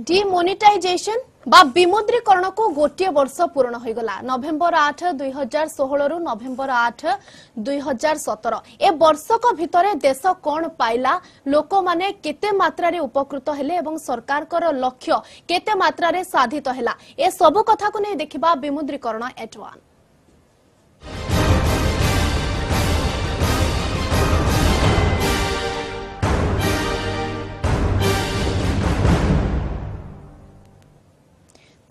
Demonetisation बा विमुद्रीकरण को गोटे वर्ष पूर्ण होगला नवेम्बर 8 2016 रु नवेम्बर 8 2017 ए वर्षक भितरे देश कोन पाइला लोक माने केते मात्रा रे उपकृत हेले एवं सरकार कर लक्ष्य केते मात्रा रे साधित हेला ए सब कथा को नै देखिबा विमुद्रीकरण एट 1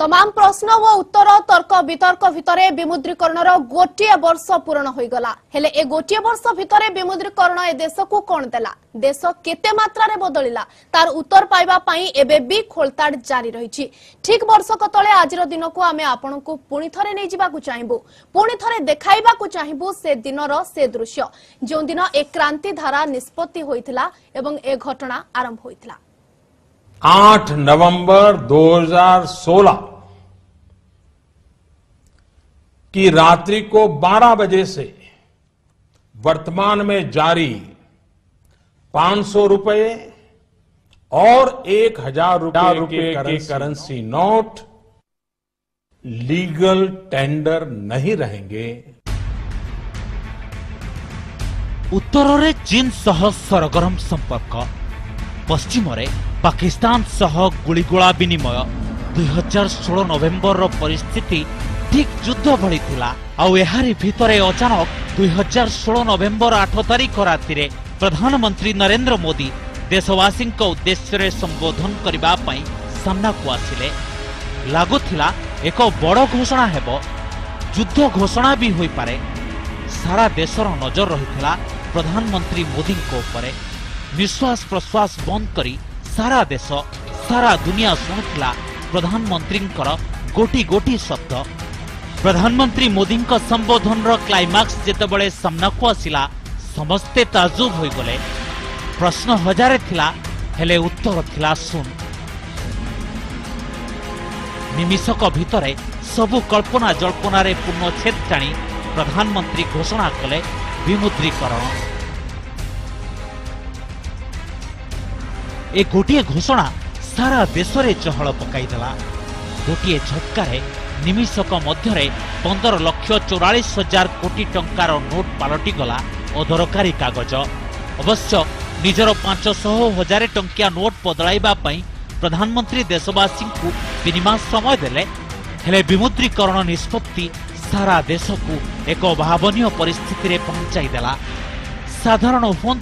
तमाम प्रश्न व उत्तर तर्क वितर्क भितरे विमुद्रीकरणर गोटे वर्ष पूर्ण होइगला हेले ए गोटे वर्ष भितरे विमुद्रीकरण ए देश को कोन देला देश केते मात्रा रे बदलिला तार उत्तर पाइबा पई एबे भी खोलताड़ जारी रहिछि। ठीक वर्षक तले आजिर दिन को आमे आपन को पुणी थरे नै जिबा को चाहिबो पुणी थरे देखाइबा को चाहिबो से दिनर से दृश्य जो दिन ए क्रांति धारा निष्पत्ति होइथिला एवं ए घटना आरंभ होइथिला। 8 नवंबर 2016 की रात्रि को 12 बजे से वर्तमान में जारी 500 रुपए और 1000 रुपए की करेंसी नोट लीगल टेंडर नहीं रहेंगे। उत्तर रे चीन सह सरगरम संपर्क पश्चिम रे पाकिस्तान सह गुलिगोला विनिमय 2016 नवेम्बर परिस्थिति ठीक युद्ध भली थिला आउ एहारी भितरे अचानक 2016 नवेम्बर 8 तारीख रातिरे प्रधानमंत्री नरेंद्र मोदी देशवासी उद्देश्य रे संबोधन करिबा पई सामना को आसिले। लागुथिला एको बड़ घोषणा हेबो युद्ध घोषणा भी होई पारे सारा देशर नजर रहिथिला प्रधानमंत्री मोदी को उपरे। निश्वास प्रश्वास बंद करी सारा देश सारा दुनिया शुणुला प्रधानमंत्री गोटी गोटी शब्द। प्रधानमंत्री मोदी संबोधन क्लाइमाक्स जितेबले सामना को आसिला समस्ते ताजुब हो गले। प्रश्न हजारे थिला हेले उत्तर थिला सुन। निमिषक भितरे सबु कल्पना जल्पना रे पूर्णछेद टाणी प्रधानमंत्री घोषणा कले विमुद्रीकरण। ए गोटे घोषणा सारा देश में चहल पकईदेला गोटे झटकार निमिषक मध्य 15,44,000 कोटी टंकार नोट पलटिगला अदरकारी कागज। अवश्य निजर 500,000 टंकिया नोट बदलवा प्रधानमंत्री देशवासी को 3 मास समय देले हेले विमुद्रीकरण निष्पत्ति सारा देश को एक अभावन परिस्थिति रे पहुंचाईदेला। साधारण हूँ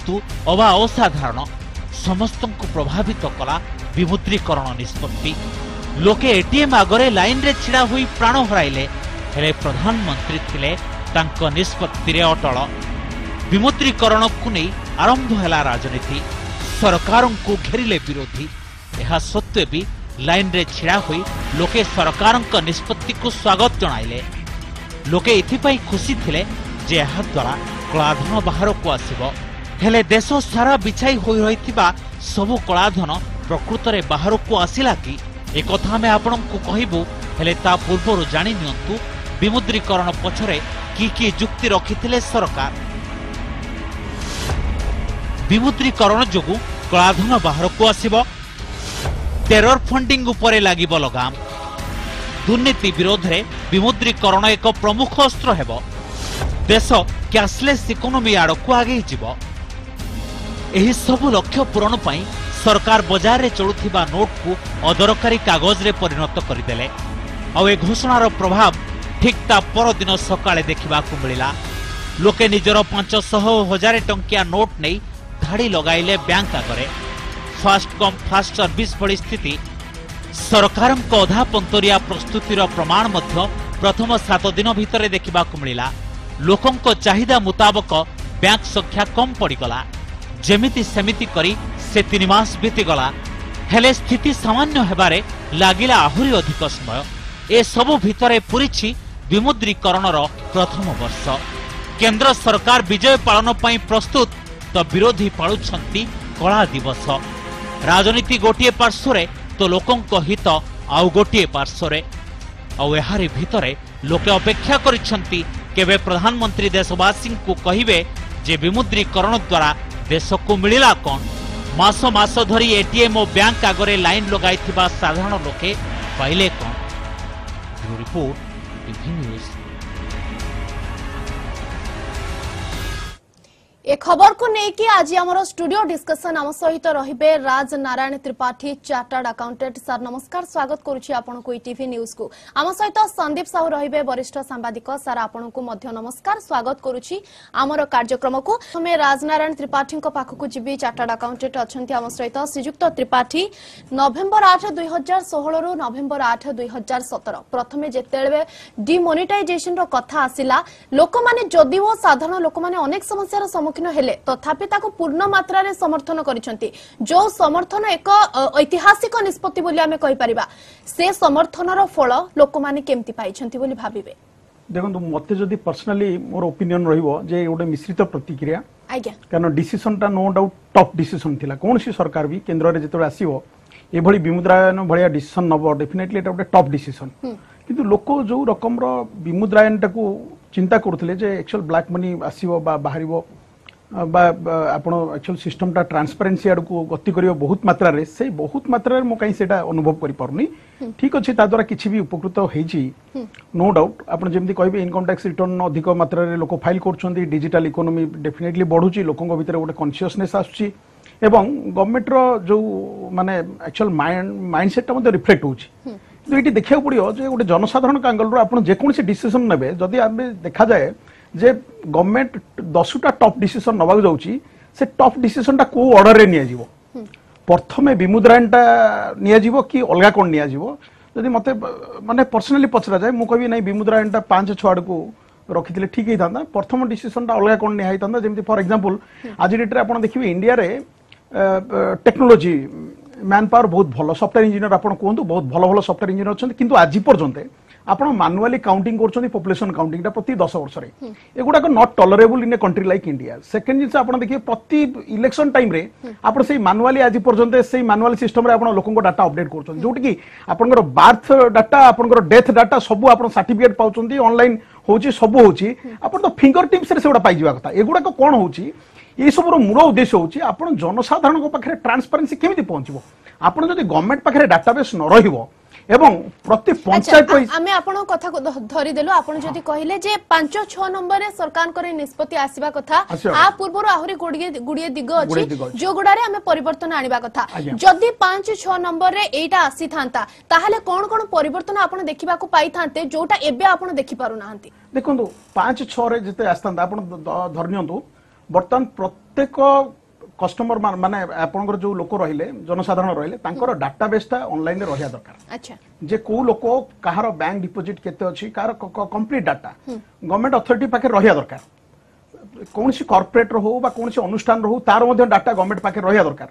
अबा असाधारण समस्त को प्रभावित कला विमुद्रीकरण निष्पत्ति। लोके एटीएम आगरे लाइन रे छिड़ा हुई प्राण हराइले हेले प्रधानमंत्री थिले तांको निष्पत्ति रे अटल। विमुद्रीकरण को नहीं आरंभ हैला राजनीति सरकारों को घेरिले विरोधी। यह सत्वे भी लाइन रे छिड़ा हुई लोके सरकारों का निष्पत्ति को स्वागत जणाइले। लोके एथिपाई खुशी थिले जे यह द्वारा कलाधन बाहर को आसिबो हेले देश सारा बिछाई हो रही सबु कलाधन प्रकृत रे बाहर को आसिला कि एक आम आपण को कहबू हेले ता पूर्व जानी नियंतु विमुद्रीकरण पछरे की युक्ति रखी सरकार। विमुद्रीकरण जोगु कलाधन बाहर को आसिबो टेरर फंडिंग उपरे लागिबो लगाम। दुर्नीति विरोध रे विमुद्रीकरण एक प्रमुख अस्त्र हेबो देश कैशलेस इकोनोमी आड़ को आगे जीवो। एही सबु लक्ष्य पूरण पाई सरकार बजार रे चलुथिबा नोट को अदरकारी कागज रे परिणत करिदेले आउ ए घोषणार प्रभाव ठीक ता पर दिन सकाळे देखिबा को मिलिला। लोके निजर 500,000 टंकिया नोट नै धाड़ी लगाइले बैंक आगरे। फास्ट कम फास्ट सर्विस परिस्थिति सरकारम को अधा पंतरिया प्रस्तुतिर प्रमाण मध्य प्रथम 7 दिन भितरे देखिबा को मिलिला। लोकंको चाहिदा मुताबक बैंक संख्या कम पड़ीगला जेमिति सेमिति करी से 3 मास बीतीगला हेले स्थिति सामान्य हेबारे लागिला आहुरी अधिक समय। ए सबु भितरे पुरीछि विमुद्रीकरणर प्रथम वर्ष। केंद्र सरकार विजय पालन पई प्रस्तुत तो विरोधी पाळुछंती कला दिवस। राजनीति गोटे पार्श्वरे तो लोकंक हित आउ गोटे पार्श्वरे आउ एहारी भितरे लोके अपेक्षा करिसंती केबे प्रधानमंत्री देशवासी को कहिबे जे विमुद्रीकरण द्वारा देश को मिलिला कौन मास मास धरी एटीएम और बैंक आगे लाइन लगे साधारण लोके पाइले कौन। Bureau report TV news. ए खबर को लेकिन आज आम स्टूडियो डिस्कशन आम सहित रहिबे Raj Narayan Tripathi chartered accountant. Sir नमस्कार, स्वागत करुछि आपन को ईटीवी न्यूज को। आम सहित संदीप साहू रहिबे वरिष्ठ सांबादिक। सर आपन को मध्य नमस्कार, स्वागत करुछि आमर कार्यक्रम को। हमें राज नारायण त्रिपाठी को पाखक जीवी चार्टर्ड अकाउंटेंट अछंती आम सहित श्रीजुक्त त्रिपाठी। नवेम्बर 8, 2016 रु नवेम्बर 8, 2017 प्रथमे जेतेबे डिमोनेटाइजेशन रो कथा आसिला, लोक माने जदिओ साधारण लोक माने अनेक समस्या रो हेले तथापि ताको पूर्ण मात्रा रे समर्थन करिसंती। जो समर्थन एक ऐतिहासिक निष्पत्ति बोली हमें कहि परिबा, से समर्थन रो फल लोक माने केमती पाइछंती बोली भाबिबे। देखंतु मते जदी पर्सनली मोर ओपिनियन रहिबो जे ओडे मिश्रित प्रतिक्रिया आज्ञा, कारण डिसिजन ता नो डाउट टफ डिसिजन थिला। कोनसी सरकार भी केंद्र रे जेतो आसीबो ए भली विमुद्रायन भलिया डिसिजन नबो, डेफिनेटली एटा ओडे टफ डिसिजन। किंतु लोक जो रकम रो विमुद्रायन ताको चिंता करथले जे एक्चुअल ब्लैक मनी आसीबो बा बाहरिबो बा आपण एक्चुअल सिस्टम टा ट्रांसपेरेंसी आड़ को गति करियो बहुत मात्रा रे, से बहुत मात्रा रे मो कहीं सेटा अनुभव करि परनी। ठीक अछि, ता द्वारा किछि भी उपकृत होई छी नो डाउट। आपण जेमति कहबे इनकम टैक्स रिटर्न अधिक मात्रा रे लोक फाइल करछोंदी, डिजिटल इकोनॉमी डेफिनेटली बढ़ु छी, लोकन भीतर गोटे कॉन्शियसनेस आछी एवं गवर्नमेंट रो जो माने एक्चुअल माइंड सेट मध्ये रिफ्लेक्ट होउ छी। तो एटी देखिया पड़ियो जे गोटे जनसाधारण कांगल रो आपण जे कोनसे डिसिजन नेबे, जदी आमे देखा जाय जे गवर्नमेंट 10टा टॉप डिसीजन नवा जाउची, से टॉप डिसीजन टा को ऑर्डर रे निया जीवो, प्रथमे विमुद्रायन टा निया जीवो कि अलगा कोन निया जीवो। जदी मते माने पर्सनली पछरा जाय, मु कहि नै विमुद्रायन टा 5-6 आड़ को रखिथिले ठीक हे थांदा, प्रथम डिसीजन टा अलगा कोन निया हे थांदा। जेमति फॉर एग्जांपल आज डेट रे आपण देखिबे इंडिया रे टेक्नोलॉजी मैन पावर बहुत भलो, सॉफ्टवेयर इंजीनियर आपण कोंतु बहुत भलो भलो सॉफ्टवेयर इंजीनियर अछन, किंतु आज पर्यंत आपण मानुअली काउंटिंग करछोनि पॉपुलेशन काउंटिंग टा प्रति 10 वर्ष रे। एगुडा को not tolerable in a country like India. Second जिंस आपण देखिए प्रति इलेक्शन टाइम रे आपण से मानुअली आज पर्यंत से मानुअल सिस्टम रे आपण लोकन को डाटा अपडेट करछोनि, जोट की आपनकर बर्थ डाटा आपनकर डेथ डाटा सब आपण सर्टिफिकेट पाउछोनि, ऑनलाइन होची सब होची, आपण तो फिंगर टिप्स रे सेडा पाइ जीवा कथा। एगुडा को कोन होची, ये सब मूल उद्देश्य होची आपण जनसाधारण को पाखरे ट्रांसपेरेंसी केमिति पहुंचबो। आपण जदी गवर्नमेंट पाखरे डाटाबेस न रहिबो एवं प्रति पंचायत हमें आपण कथा को धरि देलु। आपण जदी कहिले जे 5-6 नंबर रे सरकार करे निष्पत्ति आसीबा कथा, आ पूर्व आहुरी गुडिये दिग अछि जो गुडा रे हमें परिवर्तन आनिबा कथा, जदी 5-6 नंबर रे एटा आसी थांता ताहाले कोन कोन परिवर्तन आपण देखिबा को पाई थांते जोटा एबे आपण देखि पारु नाहंती। देखंतु 5-6 रे जते आस्तांता आपण धरनियंतु बर्तमान प्रत्येक कस्टमर माने आपनकर जो लोक रहिले जनसाधारण रहिले तांकर डाटाबेस ता ऑनलाइन रे रहया दरकार। अच्छा, जे को लोक कहार बैंक डिपॉजिट केते अछि, कार कंप्लीट डाटा गवर्नमेंट अथॉरिटी पाखे रहया दरकार। कोनसी कॉर्पोरेट रो हो बा कोनसी अनुष्ठान रो हो तार मध्ये डाटा गवर्नमेंट पाखे रहया दरकार,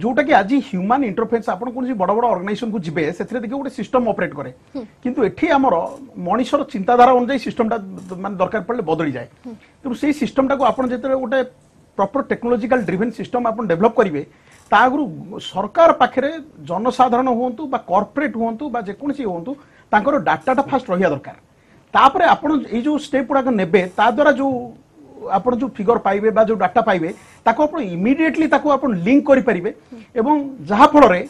जोटा कि आज ह्यूमन इंटरफेरेंस आपण कोनसी बड बड ऑर्गेनाइजेशन को जिबे सेथरे देखियो गोटे सिस्टम ऑपरेट करे, किंतु एठी हमर मनिषर चिंताधारा अनुसार सिस्टम ता मान दरकार पड़ले बदली जाय। तो सेही सिस्टम ता को आपण जेते गोटे प्रॉपर टेक्नोलॉजिकल ड्रिवेन सिस्टम आपन डेवलप करिवे, ता आगु सरकार पाखरे जनसाधारण होंतु बा कॉर्पोरेट होंतु बा जे कोनसी होंतु तांकर डाटा ता फास्ट रहिया दरकार। तापरे आपण ए जो स्टेप पुरा को नेबे ता द्वारा जो आपण जो फिगर पाइबे बा जो डाटा पाइबे ताको आपण इमीडिएटली ताको आपण लिंक करि परिबे एवं जहा फल रे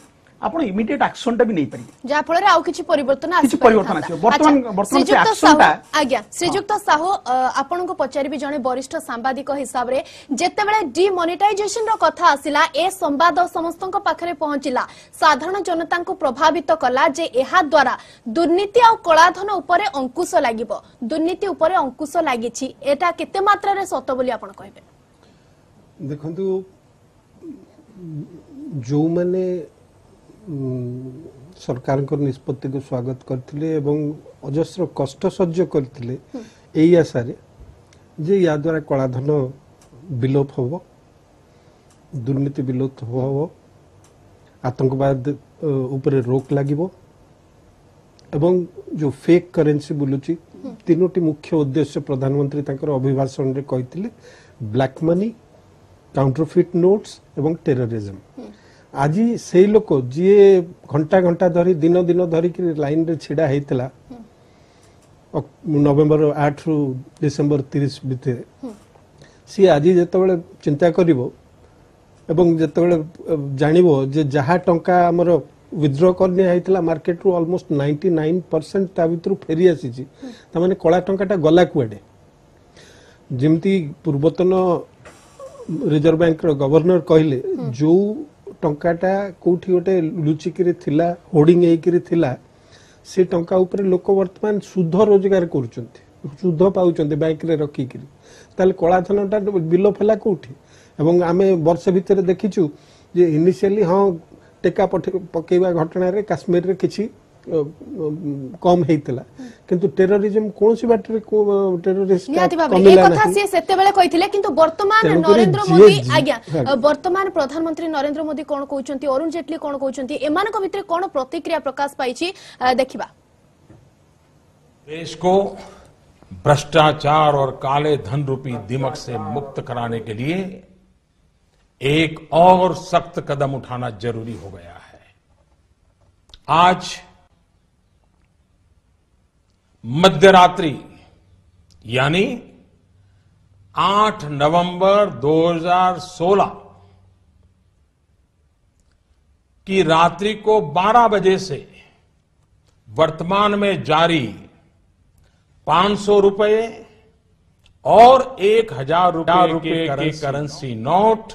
आपण इमीडिएट एक्शन टा भी नै परिबे, जहा फल रे आउ किछि परिवर्तन आसी वर्तमान से एक्शन टा। आज्ञा श्रीजुक्त साहू, आपण को पचारिबे जने वरिष्ठ सांबादिक हिसाब रे जेते बेले डिमोनेटाइजेशन रो कथा आसिला, ए संवाद समस्त को पाखरे पहुंचिला, साधारण जनता को प्रभावित कला जे एहा द्वारा दुर्नीति आ कलाधन उपरे अंकुश लागिबो, दुर्नीति उपरे अंकुश लागिछि, एटा केते मात्रा रे सत बोली आपण कहबे? देखंतु जो माने सरकार को निष्पत्ति को स्वागत करथिले एवं अजस्र कष्ट सह्य करथिले एई आशारे जे या द्वारा कलाधन विलोप होबो, दुर्नीति विलोप होबो, आतंकवाद उपरे रोक लागिबो एवं जो फेक करेन्सी बुलुची। तीनोटी मुख्य उद्देश्य प्रधानमंत्री तांकर अभिभाषण रे कहिथिले, ब्लैक मनी, काउंटरफिट नोट्स एवं टेररिज्म। आज से लोक जी घंटा घंटा धरी दिन दिन धरिक लाइन रे छिड़ा होता नवेम्बर 8 रु डिसेम्बर 30 भितर सी आज जिते बड़े चिंता कर एवं जितेबाला जानिबो जे जहा टंका हमर विथड्रॉ करने आइतला मार्केट रु ऑलमोस्ट 99% ता भीतर फेरी आसी छी त माने कोला टंकाटा गला कुडे जेमती पूर्वतन रिजर्व बैंक रो गवर्नर कहले जो टंकाटा कोठी ओटे लुचि के थिला होर्डिंग हे के थिला से टंका ऊपर लोक वर्तमान शुद्ध रोजगार करचोंती शुद्ध पाउचोंती बैंक रे रखी के ताले कोला धनटा बिलो फेला कोठी एवं आमे वर्ष भितर देखिचु जे इनिशियली हां टेका पकेवा घटना रे काश्मीर रे किछि कम हेतला किंतु टेररिज्म कोनोसी बाटे टेररिस्ट नियाति कथा से सेते बेले कहिथिले किंतु वर्तमान नरेंद्र मोदी आज्ञा वर्तमान प्रधानमंत्री नरेंद्र मोदी कोन कहउचंती अरुण जेटली कोन कहउचंती एमान को भितर कोन प्रतिक्रिया प्रकाश पाइछि देखिबा। देश को भ्रष्टाचार और काले धन रूपी दिमक से मुक्त कराने के लिए एक और सख्त कदम उठाना जरूरी हो गया है। आज मध्यरात्रि यानी 8 नवंबर 2016 की रात्रि को 12 बजे से वर्तमान में जारी 500 रुपये और 1000 रुपये की करेंसी नोट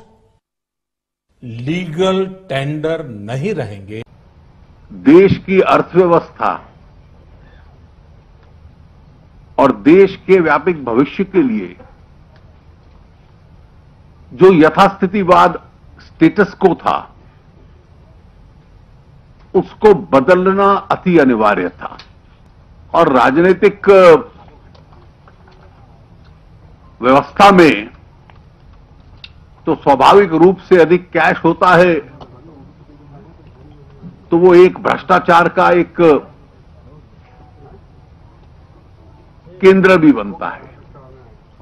लीगल टेंडर नहीं रहेंगे। देश की अर्थव्यवस्था और देश के व्यापक भविष्य के लिए जो यथास्थितिवाद स्टेटस को था उसको बदलना अति अनिवार्य था और राजनीतिक व्यवस्था में तो स्वाभाविक रूप से अधिक कैश होता है तो वो एक भ्रष्टाचार का एक केंद्र भी बनता है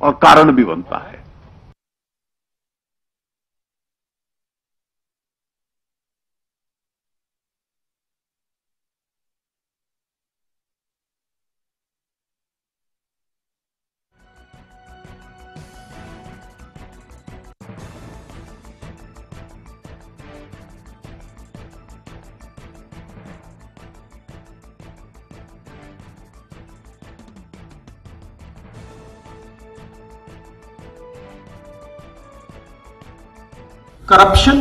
और कारण भी बनता है। करप्शन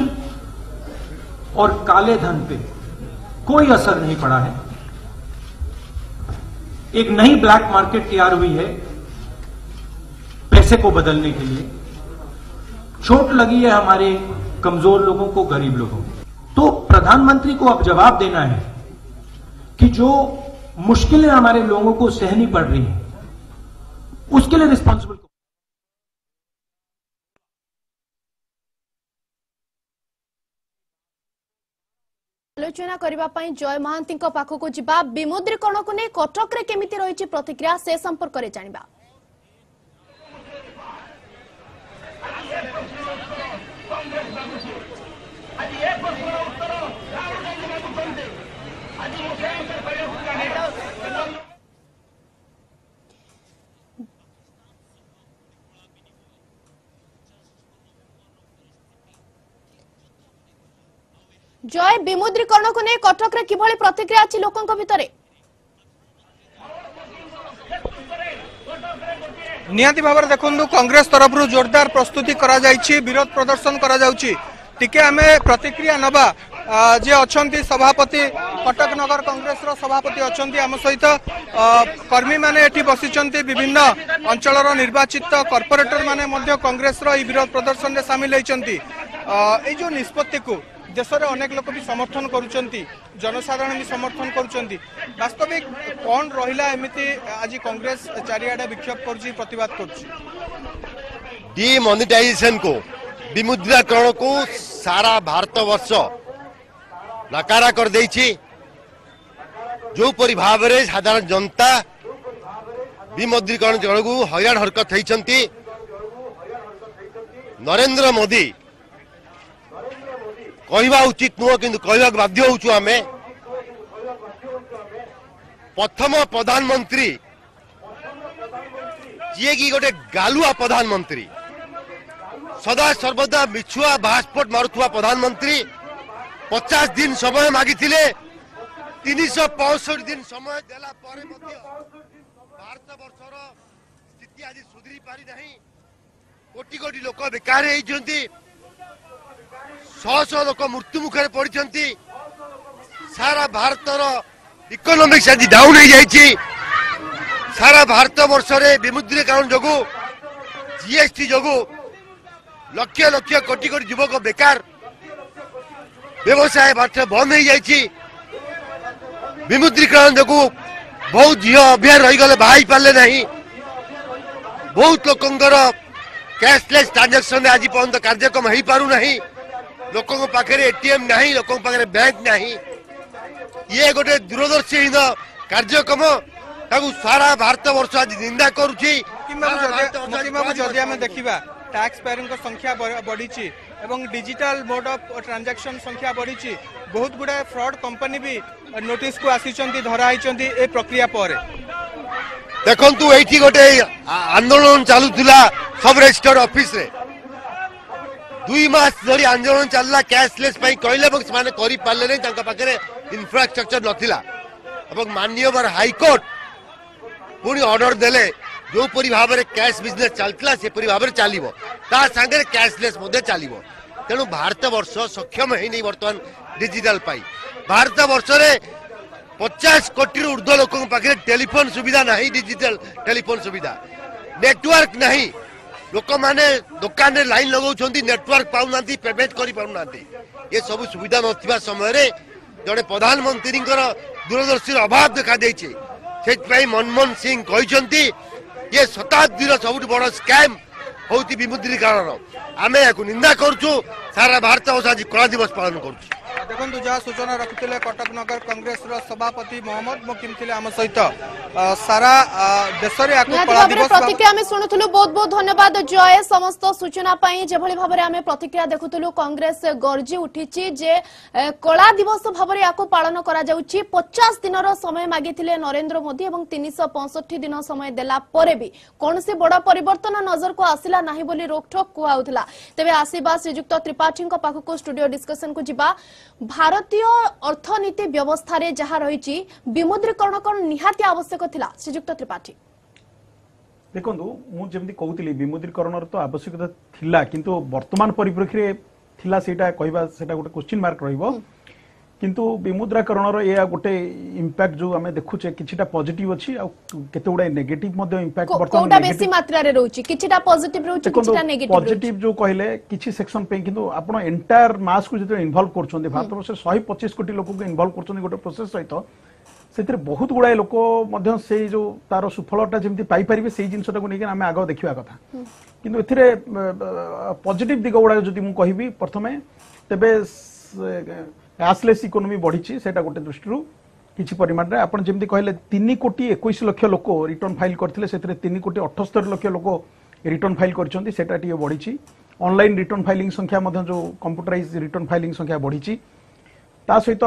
और काले धन पे कोई असर नहीं पड़ा है। एक नई ब्लैक मार्केट तैयार हुई है पैसे को बदलने के लिए। चोट लगी है हमारे कमजोर लोगों को, गरीब लोगों को। तो प्रधानमंत्री को अब जवाब देना है कि जो मुश्किलें हमारे लोगों को सहनी पड़ रही हैं उसके लिए रिस्पॉन्सिबल। आलोचना करिबा पई जय महांती को पाखो को जिबा विमुद्रीकरण को नै कटक रे केमिति रहिछि प्रतिक्रिया से संपर्क रे जानिबा। जय विमुद्रीकरण को नहीं कटक रे किभली प्रतिक्रिया अछि लोकन को भितरे नियाति बाबर देखंदु कांग्रेस तरफ रु जोरदार प्रस्तुति करा जाई छी विरोध प्रदर्शन करा जाउ छी टिके हमें प्रतिक्रिया नबा जे अछंती सभापति कटक नगर कांग्रेस रो सभापति अछंती हम सहित कर्मी माने एठी बसिचंती विभिन्न अंचल रो निर्वाचित कॉर्पोरेटर माने मध्ये कांग्रेस रो ई विरोध प्रदर्शन रे शामिल होईचंती ए जो निष्पत्ति को देश में अनेक लोक भी समर्थन करुँच जनसाधारण भी समर्थन करुँच वास्तविक कौन रहा एमती आज कांग्रेस चारिआडे विक्षोभ प्रतिवाद कर डिमोनिटाइजेशन को विमुद्रीकरण को सारा भारतवर्ष नकारा कर दे जो परि भाव साधारण जनता विमुद्रीकरण जगह हईराण हरकत होती नरेंद्र मोदी कहवा उचित नुह कि बाध्य हो आमे प्रथम प्रधानमंत्री जी कि गोटे गालुआ प्रधानमंत्री सदा सर्वदा मिछुआ भास्पोर्ट मारुवा प्रधानमंत्री 50 दिन समय मागी 365 दिन समय देला भारत वर्षर स्थिति आज सुधरी पारी ना कोटि कोटि लोक बेकार शह शह लोक मृत्यु मुखर पड़ते सारा भारतर इकोनॉमिक्स आज डाउन हो जाए सारा भारत वर्षर विमुद्रीकरण जो जीएसटी जो लक्ष लक्ष कोटि कोटि युवक बेकार व्यवसाय भारत बंद हो जाए विमुद्रीकरण जो बहुत झी अभियान रहीगले बाहर पारे ना बहुत लोकंर कैशलेस ट्रांजाक्शन आज पर्यटन कार्यक्रम हो पारना लोक एटीएम ना लोक बैंक ना ये गोटे दूरदर्शीहीन कार्यक्रम सारा भारत वर्ष आज निंदा कर टैक्स पेयर को संख्या बढ़ी एवं डिजिटल मोड ऑफ ट्रांजैक्शन संख्या बढ़ी बहुत गुड़ा फ्रॉड कंपनी भी नोटिस को आसी धराई ए प्रक्रिया पर देखु ये गोटे आंदोलन चलूला सब रजिस्टर ऑफिस रे 2 मास धरी आंदोलन चलला कैशलेस कहले पारे नहीं इंफ्रास्ट्रक्चर नाला माननीय हाईकोर्ट पुणी ऑर्डर देले जो परी भाव कैश बिजनेस चलता से परी भाव चलो तांगे कैशलेस चलो तेणु भारत वर्ष सक्षम है नहीं बर्तमान डिजिटल पाई भारत वर्षरे 50 कोटी ऊर्ध्व लोक टेलीफोन सुविधा ना डिजिटल टेलीफोन सुविधा नेटवर्क ना लोक मैंने दुकान में लाइन लगे नेटवर्क पाऊना पेमेंट करा ये सब सुविधा ना समय जड़े प्रधानमंत्री दूरदर्शी अभाव देखा से मनमोहन सिंह कहते ये शताब्दीर सबुठ बड़ स्कैम होती विमुद्रीकरण आम या निंदा करुँ सारा भारत वर्ष आज कला दिवस पालन कर देखु जहाँ सूचना रखुले कटक नगर कांग्रेस सभापति मोहम्मद मुकिम थिले आम सहित सारा देश प्रतिक्रिया शुणुलु बहुत बहुत धन्यवाद जय समस्त सूचना भाव प्रतिक्रिया देखुलु कांग्रेस गर्जी उठी जे कला दिवस भाव पालन करा 50 दिन समय मागी नरेंद्र मोदी और 365 दिन समय देला भी कौन से बड़ परिवर्तन नजर को आसला नाही बोली रोकठोक कुआउथला तेबे आसीबा श्रीजुक्त त्रिपाठी पाखक स्टूडियो डिस्कशन को जीवा भारतीय अर्थनीति व्यवस्था रे जहा रही विमुद्रीकरण कौन निहाती आवश्यक थिला श्रीजुक्त त्रिपाठी देखो मुझे कहती विमुद्रीकरण तो आवश्यकता थिला किंतु वर्तमान परिप्रेक्षी थिला सेटा कहबा सेटा गोटे क्वेश्चन मार्क रहिबो किंतु विमुद्राकरण रे या गोटे इंपैक्ट जो हमें देखुचे किछिटा पॉजिटिव अछि आ केतेगुडा नेगेटिव मध्ये इंपैक्ट वर्तमान कोटा बेसी मात्रा रे रहउची किछिटा पॉजिटिव रहउची किछिटा नेगेटिव पॉजिटिव जो कहले किछि सेक्शन पे किंतु आपण एंटायर मास को जते इन्वॉल्व करछोंदे भारत वर्ष 125 कोटी लोक को इन्वॉल्व करछोंदे गोटे प्रोसेस सहित सेतिर बहुत गुडा लोक मध्ये सेई जो तारो सुफलटा जेमति पाई परिबे सेई जिंसटा को नेके हम आगो देखिबा कथा किंतु एथिरे पॉजिटिव दिगुडा जदि मु कहिबी प्रथमे तबे कैशलेस इकोनोमी बढ़ी से गोटे दृष्टि किसी परिमाण आप जमी कहले 3 कोटी 21 लाख लोक रिटर्न फाइल करते से 3 कोटी 78 लाख लोक रिटर्न फाइल करते बढ़ी ऑनलाइन रिटर्न फाइलिंग संख्या जो कंप्यूटराइज रिटर्न फाइलिंग संख्या बढ़ी ता सहित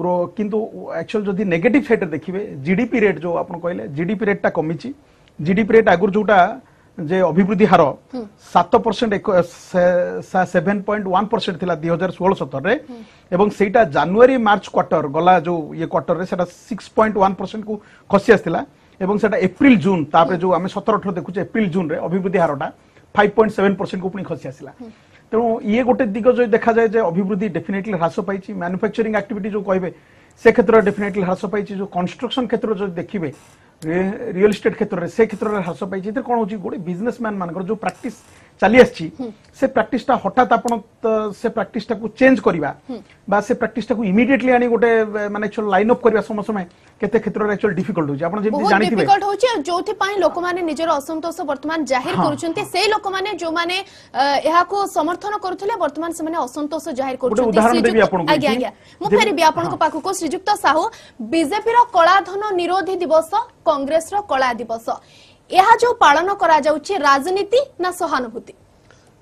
ग्रो किंतु एक्चुअल जदि नेगेटिव साइड देखिए जीडीपी रेट जो आप कहले जीडीपी रेटा कमी जीडीपी रेट आगुरी जोटा जे अभिवृद्धि हार 7% 7.1% थिला 2016-17 रे एवं सेटा जनवरी मार्च क्वार्टर गला जो ये क्वार्टर रे सेटा 6.1% को खसी आसला एवं सेटा अप्रैल जून तापर जो हमें 17-18 देखु अप्रैल जून रे अभिवृद्धि हारटा 5.7% को पुनी खसी आसला तेणु ये गोटे दिग जो देखा जाए अभिवृद्धि डेफिनेटली ह्रास पाई मैन्युफैक्चरिंग एक्टिविटी जो कहे से क्षेत्र डेफिनेटली ह्रास पाई जो कंस्ट्रक्शन क्षेत्र जो देखिए रियल इस्टेट क्षेत्र में ह्रास पाई कौन हो गोटे बिजनेसमैन मानकर जो प्रैक्टिस चली आसी से प्रैक्टिस हठात से प्रैक्टिस चेंज करवा से प्रैक्टिस इमिडिएटली आनी गोटे माने लाइन अप करवा समय समय केते क्षेत्र में एक्चुअल डिफिकल्ट होची आपण जेमि जानि थिबे डिफिकल्ट होची आ जोथि पई लोक माने निजर असंतोष वर्तमान जाहिर करूछन्ते से लोक माने जो माने एहा को समर्थन करथले वर्तमान से माने असंतोष जाहिर करूछन्ते उदाहरण देबी आपण को आज्ञा मु फेरबी आपण को पाखु को श्रीजुक्त साहू बीजेपी रो कलाधन निरोधी दिवस कांग्रेस रो कला दिवस एहा जो पालन करा जाउची राजनीति ना सहानुभूति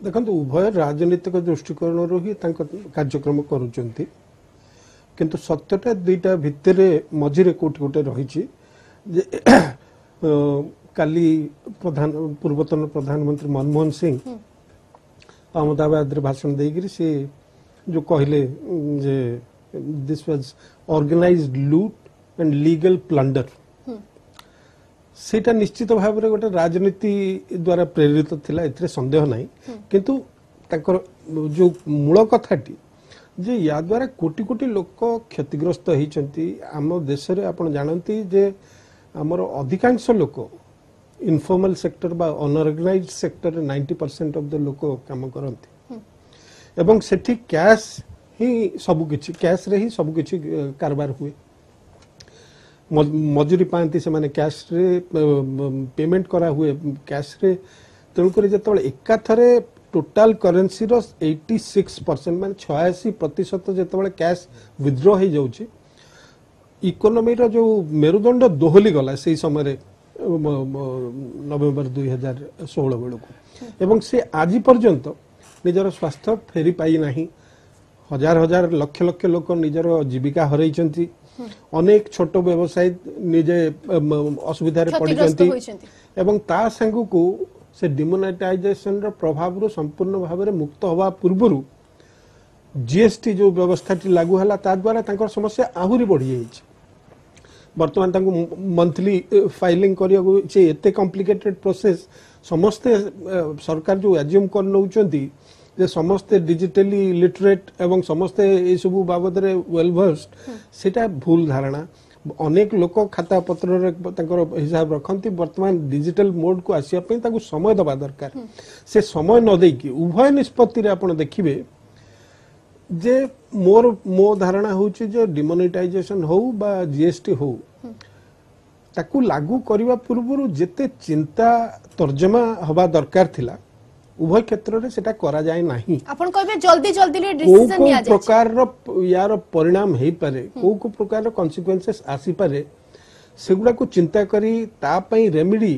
देखंतु उभय राजनीतिक दृष्टिकोण रो ही तांक कार्यक्रम करूछन्ते किंतु सत्यटा दुईटा भितरे मझिरे कोटि गोटे रही काली प्रधान पूर्वतन प्रधानमंत्री Manmohan Singh Ahmedabad bhashan deikiri se jo kahile je this was organized loot and legal plunder. सेटा निश्चित भाव गोटे राजनीति द्वारा प्रेरित थिला एथरे संदेह नाही किंतु ताकर जो मूल कथाटी जे या द्वारा कोटी कोटी लोक क्षतिग्रस्त होइचंती आम देश रे आपण जानंती जे हमर अधिकांश लोक इनफॉर्मल सेक्टर बा अनऑर्गेनाइज्ड सेक्टर 90% ऑफ द लोक काम करंती एवं सेठी कैश ही सब किछि कैश रे ही सब किछि कारबार हुए मजूरी पाती से माने कैश रे पेमेंट करा हुए कैश रे तेणुकर जो एकाथर टोटाल करेन्सी 86% मान 86% जो कैश विथड्रॉ हो जाउची इकोनॉमी रो जो मेरुदंड दोहली गला से समय नवेम्बर 2016 बेलू एवं से आज पर्यंत निजर स्वास्थ्य फेरी पाई नाही हजार हजार लक्ष लक्ष लोक निजर जीविका हरैचंती अनेक छोट व्यवसाय निजे असुविधा रे पडिसंती एवं ता संगु को से डिमोनेटाइजेशन रो प्रभाव रो संपूर्ण भाव रे मुक्त होवा पूर्वरु जीएसटी जो व्यवस्था टी लागू हला ता द्वारा तांकर समस्या आहुरी बढ़ी जाईछ वर्तमान तांको मंथली फाइलिंग करिया को छे एते कॉम्प्लिकेटेड प्रोसेस समस्त सरकार जो एज्यूम कर नउचंती जे समस्त डिजिटली लिटरेट एवं समस्त ए सब बाबद रे वेल वर्स्ड सेटा भूल धारणा अनेक लोक खाता पत्र रे तांकर हिसाब रखंती वर्तमान डिजिटल मोड को आसी आपै ताकू समय दबा दरकार से समय न देकी उभय निष्पत्ति रे आपण देखिबे जे मो धारणा होउची जे डिमोनेटाइजेशन हो बा जीएसटी हो ताकू लागू करिवा पूर्वरु जेते चिंता तर्जमा हवा दरकार थिला उभय क्षेत्र रे सेटा करा जाय नाही आपण कहबे जल्दी जल्दी ले डिसिजन निया जाय को प्रकार रो यार परिणाम हे पारे को प्रकार रो कॉन्सिक्वेंसेस आसी पारे सेगुडा को चिंता करी ता पई रेमेडी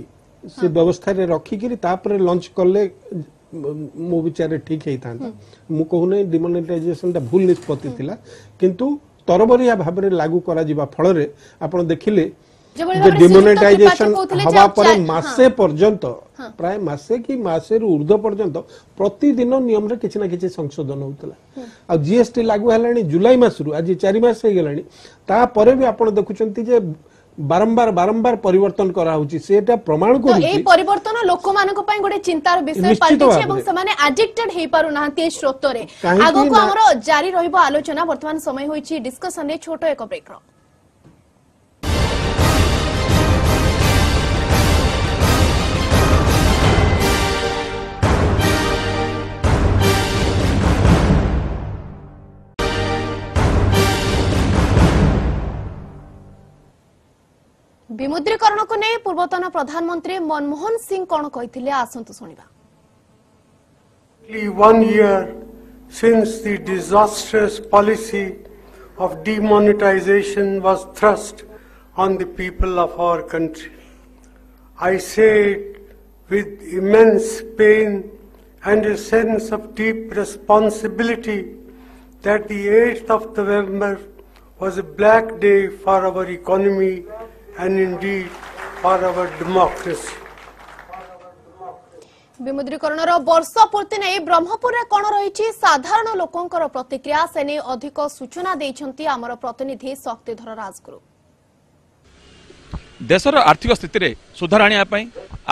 से व्यवस्था रे रखी करी ता पर लॉन्च करले मो विचार ठीक हे थांता मु कहूने डिमोनेटाइजेशन ता भूल निष्पत्ति थिला किंतु तरबरिया भाव रे लागू करा जीवा फल रे आपण देखिले डिमोनेटाइजेशन हवा पर मासे पर्यंत प्राय मासे की मासे ऊर्ध्व पर्यंत प्रतिदिन नियम रे किछना किछ संशोधन होतला आ जीएसटी लागू हलानी जुलाई मास रु आज 4 मास हे गेलानी ता परे भी आपण देखुचंती जे बारंबार बारंबार परिवर्तन करा होची सेटा प्रमाण को ए परिवर्तन लोक मानक पय गोटे चिंतार विषय पाल्टी छे एवं समाने एडिक्टेड हे पारु नाहते स्रोत रे आगो को हमरो जारी रहबो आलोचना वर्तमान समय होईची डिस्कशन रे छोटो एको ब्रेक रो विमुद्रीकरण को नहीं पूर्वतन प्रधानमंत्री मनमोहन सिंह कौन कही आसतु शुणा one year since the disasters policy of demonetisation was thrust on the people of our country I say it with immense pain and a sense of deep responsibility that the 8th of November was a black day for our economy and indeed for our democracy विमुद्रीकरणर वर्ष पूर्ति नै ब्रह्मपुर रे कोन रहिछि साधारण लोकंकर प्रतिक्रिया से नै अधिक सूचना दैछन्ती हमर प्रतिनिधि शक्तिधर राजगुरु देशर आर्थिक स्थिति रे सुधार आनिया पई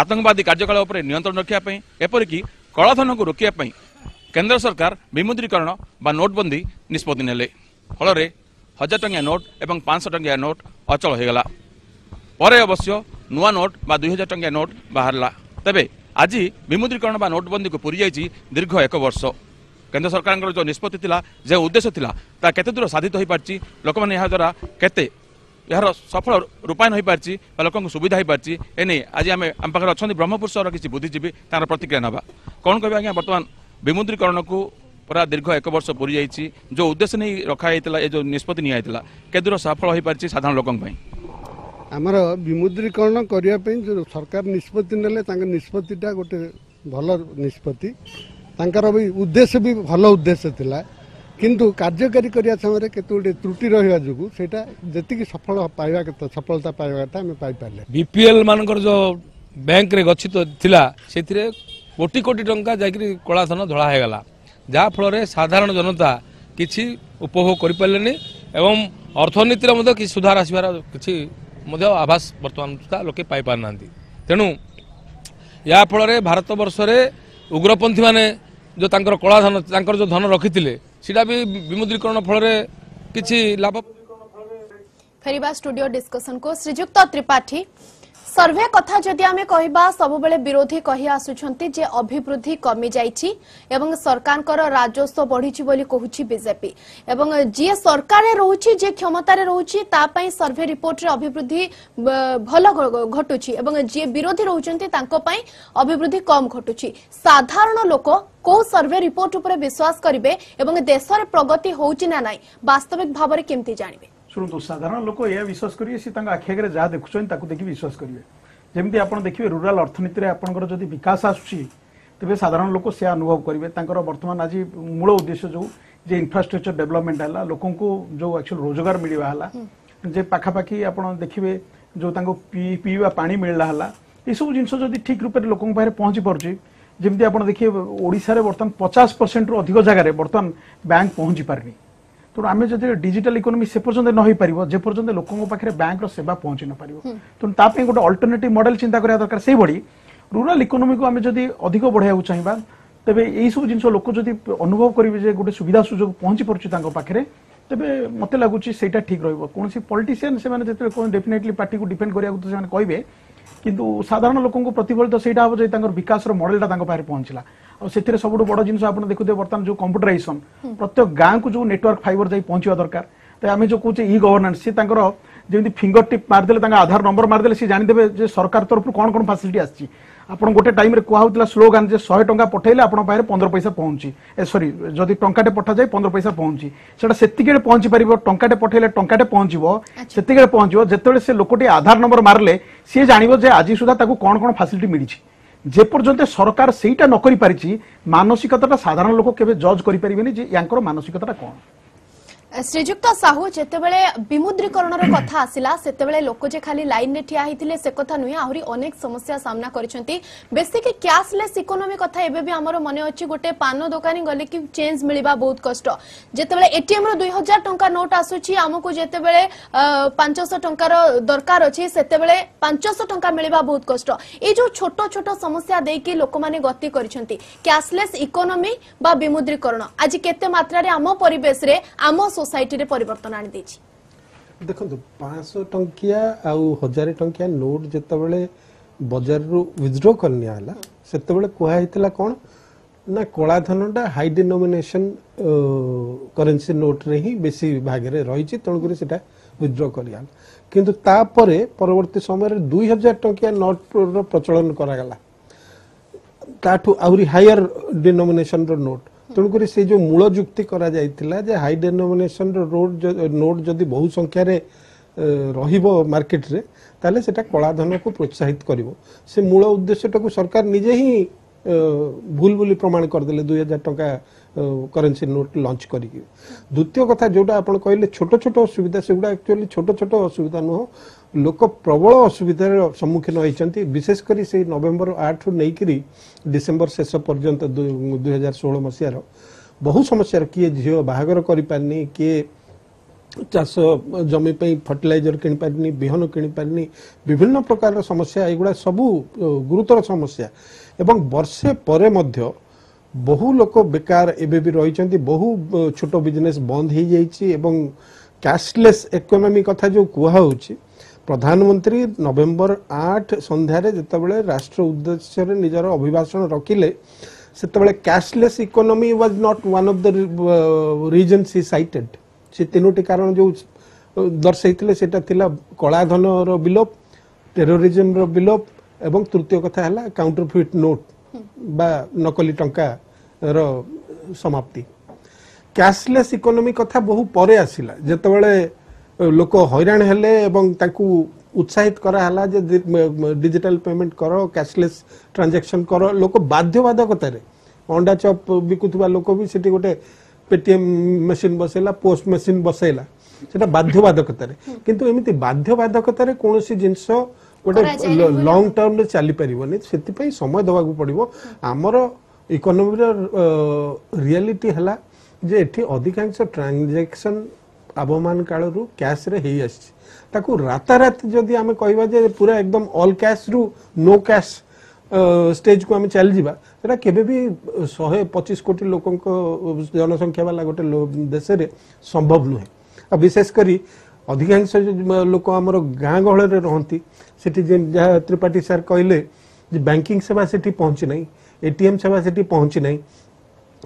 आतंकवादी कार्यकलाप पर नियंत्रण रखिया पई एपर कि कलाधन को रोकिया पई केंद्र सरकार विमुद्रीकरण बा नोटबंदी निष्पत्ति नेले फल रे 1000 टंगिया नोट एवं 500 टंगिया नोट अचल हो गेला पर अवश्य नुआ नोट बा 2000 टंकिया नोट बाहरला तेबे आज विमुद्रीकरण बा नोटबंदी को पूरी जाइए दीर्घ एक वर्ष केंद्र सरकार जो निष्पत्ति थिला जे उद्देश्य थिला ता केते दूर साधित हो पारछि लोक माने या द्वारा केते यार सफल रूपायन हो पारछि बा लोकन सुविधा हो पारछि एने आज आम आम पाखर अच्छा ब्रह्मपुर सहर किसी बुद्धिजीवी तार प्रतिक्रिया नवा कौन कहबे आज्ञा बर्तमान विमुद्रीकरण को पूरा दीर्घ एक वर्ष पूरी जाइए जो उद्देश्य नहीं रखा ये जो निष्पत्ति निया के दूर सफल हो पारछि साधारण लोकन आमर विमुद्रीकरण करने जो सरकार निष्पत्ति नेले निष्पत्तिटा गोटे भल निष्पत्ति भी उद्देश्य भी भल उद्देश्य थिला किंतु कार्यकारी करिया समय केतु गोटे त्रुटि रहिया जुगु सेटा जतिकी सफल पाइबा कथा सफलता पाइबा कथा हम पाइ पाले बीपीएल मानकर जो बैंक रे गछित थिला सेतिरे कोटी कोटी टंका जाकि कलाधन धड़ा हो गला जहाँफल साधारण जनता किसी उपभोग करें एवं अर्थनीति कि सुधार आसबार किसी आभास बर्तमान सुधा लोके पाइपार ना तेणु या फल भारत बर्षे उग्रपंथी मैंने जो कलाधन जो धन रखी सीटा भी विमुद्रीकरण फल किसी लाभ। फेरिबा स्टूडियो डिस्कशन को श्रीजुक्त त्रिपाठी। सर्वे कथा जदि आमे कहिबा सबबेले विरोधी कहि आसुछंती जे अभिवृद्धि कमी जाईछि एवं सरकार कर राजस्व बढ़िछि बोली कहुछि बीजेपी एवं जे सरकार रे रहुछि जे क्षमता रे रहुछि ता पई सर्वे रिपोर्ट रे अभिवृद्धि भलो घटुछि एवं जे विरोधी रहुछंती तांको पई अभिवृद्धि कम घटुछि। साधारण लोक को सर्वे रिपोर्ट ऊपर विश्वास करिवे एवं देश रे प्रगति होउछि ना नाही वास्तविक भाव रे केमती जानिबे। शुणु साधारण लोक यह विश्वास करेंगे सी आखि आगे जहाँ देखुं देखिए विश्वास करेंगे जमी आप देखिए रूराल अर्थनीति आपंकर जब विकास आसूँ तेज साधारण लोक से अनुभव करेंगे। बर्तमान आज मूल उद्देश्य जो जे इनफ्रास्ट्रक्चर डेवलपमेंट है लोक जो एक्चुअल रोजगार मिलवाला जे पाखापाखी आप देखिए जो पीवा पा मिलला ये सब जिनस ठीक रूप से लोक पहुँची पारे जमी आप देखिए ओडिशा बर्तमान 50% अधिक जगार बर्तमान बैंक पहुँची पारनी तेणु आम जब डिजिटल इकोनोमी से पर्यंत न हो पार जेपर्यंत लोकों पाखे बैंक सेवा पहुंची न पार तेणु तापी गोटे अल्टरनेटिव मॉडल चिंता करा दरकार। से भली रूराल इकोनोमी को आम जब अधिक बढ़ाया चाहिए तेज यही सब जिन लोक जब अनुभव करेंगे गोटे सुविधा सुजोग पहुंची पार्टी पाखे तेज मत लगुच से ठीक रोसी पॉलिटिशियन से डेफिनेटली पार्टी को डिफेंड करा तो कहे किंतु साधारण लोकंको प्रतिफलित सेटा हो जे तांकर विकास रो मॉडल तांको पारे पहुंचला और सेथिरे सबुड बड जिंस आपन देखुते वर्तमान जो कंप्यूटराइजेशन प्रत्येक गांव को जो नेटवर्क फाइबर जाई पहुंचवा दरकार त आमे जो कोचे ई गवर्नेंस से तांकर जेमि फिंगर टिप मार देले तांका आधार नंबर मार देले से जानि देबे जे सरकार तरफ कोन कोन फैसिलिटी आछि। आपन गोटे टाइम रे कुआ होतला स्लोगन जे 100 टंका पठैले आपन पारे 15 पैसा पहुंची ए सॉरी जदि टंकाटे पठा जाय 15 पैसा पहुंची सेटा सेतिके पहुंची परिबो टंकाटे पठैले टंकाटे पहुंचीबो सेतिके पहुंचीबो जेतबेले से लोकटी आधार नंबर मारले से जानिबो जे आजि सुधा ताकू कोन कोन फैसिलिटी मिलिछि। जेपर्यंत सरकार सेटा न करि परिछि मानसिकताटा साधारण लोक केबे जज करि परिबेनी जे यांकर मानसिकताटा कोन। श्रीजुक्त साहू जेतेबेले विमुद्रीकरण कथा आसिला सेतेबेले लोक जे खाली लाइन ने ठिया हिथिले से कथा नुहे आहुरी अनेक समस्या सामना करिसंती बेसी के कैशलेस इकोनॉमी कथा एबे भी हमरो मने अछि गोटे पान दुकानी गले कि चेंज मिलबा बहुत कष्ट जेतेबेले एटीएम रो 2000 टंका नोट आसुछि हमकु जेतेबेले 500 टंका रो दरकार अछि सेतेबेले 500 टंका मिलबा बहुत कष्ट ए जो छोटो छोटो समस्या देके लोक माने गति करिसंती कैशलेस इकोनॉमी बा विमुद्रीकरण आज केते मात्रा रे हम परिवेश रे हम सोसाइटी रे परिवर्तन आनि देछि। देखंतु 500 टंकिया आ 1000 टंकिया नोट जत बेले बाजार रु विथड्रॉ करनी आला सेत बेले कोहा हितला कोन ना कोला धनटा हाई डिनोमिनेशन करेंसी नोट रे ही बेसी भाग रे रही छि तण करे सेटा विथड्रॉ करियाल किंतु ता परे परवर्ती समय रे 2000 टंकिया नोट रो प्रचलन करा गला ताठु आउरी हायर डिनोमिनेशन रो नोट तेणुक से जो मूल जुक्ति करा जे हाई डेनोमिनेशन रोड नोट जदि बहु संख्यार रहिबो मार्केट रे ताले सेटा कलाधन को प्रोत्साहित करिवो से मूल उद्देश्यटा को सरकार निजे ही भूल बोली प्रमाण करदेले 2000 टका करेन्सी नोट लॉन्च करिके। द्वितीय कथा जोटा आपण कहले छोटो छोटो असुविधा सेगुडा एक्चुअली छोटो छोटो असुविधा नो लोक प्रबल असुविधार सम्मुखीन होती विशेषकर से नवेम्बर 8 नहीं करी डिसेम्बर शेष पर्यंत 2016 मसीहार बहु समस्या किए झील बाहागर करें किए चाष जमी फर्टिलाइजर किनी पारनी बिहन किनी पारनी विभिन्न प्रकार समस्या एगुड़ा सबू गुरुतर समस्या एवं वर्षे परे मध्य बहु लोक बेकार एवं भी रही बहु छोटो बिजनेस बंद हो जाइए एवं कैशलेस इकोनॉमी कथा जो कहूँ प्रधानमंत्री नवेम्बर 8 सन्धार जिते राष्ट्र उद्देश्य निजर अभिभाषण रखिले से cashless economy was not one of the reasons he cited से तीनोटी कारण जो दर्शाई से कलाधन विलोप टेरोरिज्म रो विलोप एवं तृतीय कथा है काउंटरफिट नोट बा नकली टंका रो समाप्ति। कैशलेस इकोनॉमी कथा बहु परे आसिला जेतेबेले लोक हैरान हेले एवं ताकू उत्साहित कराला डिजिटल पेमेंट कर कैशलेस ट्रांजैक्शन कर लोक बाध्यबाधकतार अंडा चप बिकुवा लोक भी सीटी गोटे पेटीएम मशीन बसैला पोस्ट मशीन बसैला बाध्यबाधकतार किंतु एमती बाध्यबाधकतार कौन जिनस लॉन्ग टर्म रे चली परिवनी सेति पई समय दवा को पड़िवो हमर इकोनॉमी रे रियलिटी हला जे एठी अधिकांश ट्रांजैक्शन आबमान काल रु कैश रे हेई आछि ताकू रातारात जदी हम कहबा जे पूरा एकदम ऑल कैश रु नो कैश स्टेज को हम चल जीवा सेटा केबे भी 125 कोटी लोकन को जनसंख्या वाला गोटे देश रे संभव नु है आ विशेष करी अधिकांश लोक आमर गाँ गहल रे रहंती सेठी जे त्रिपाठी सर कहले जे बैंकिंग सेवा सेठी पहुंची नहीं एटीएम सेवा सेठी पहुंची नहीं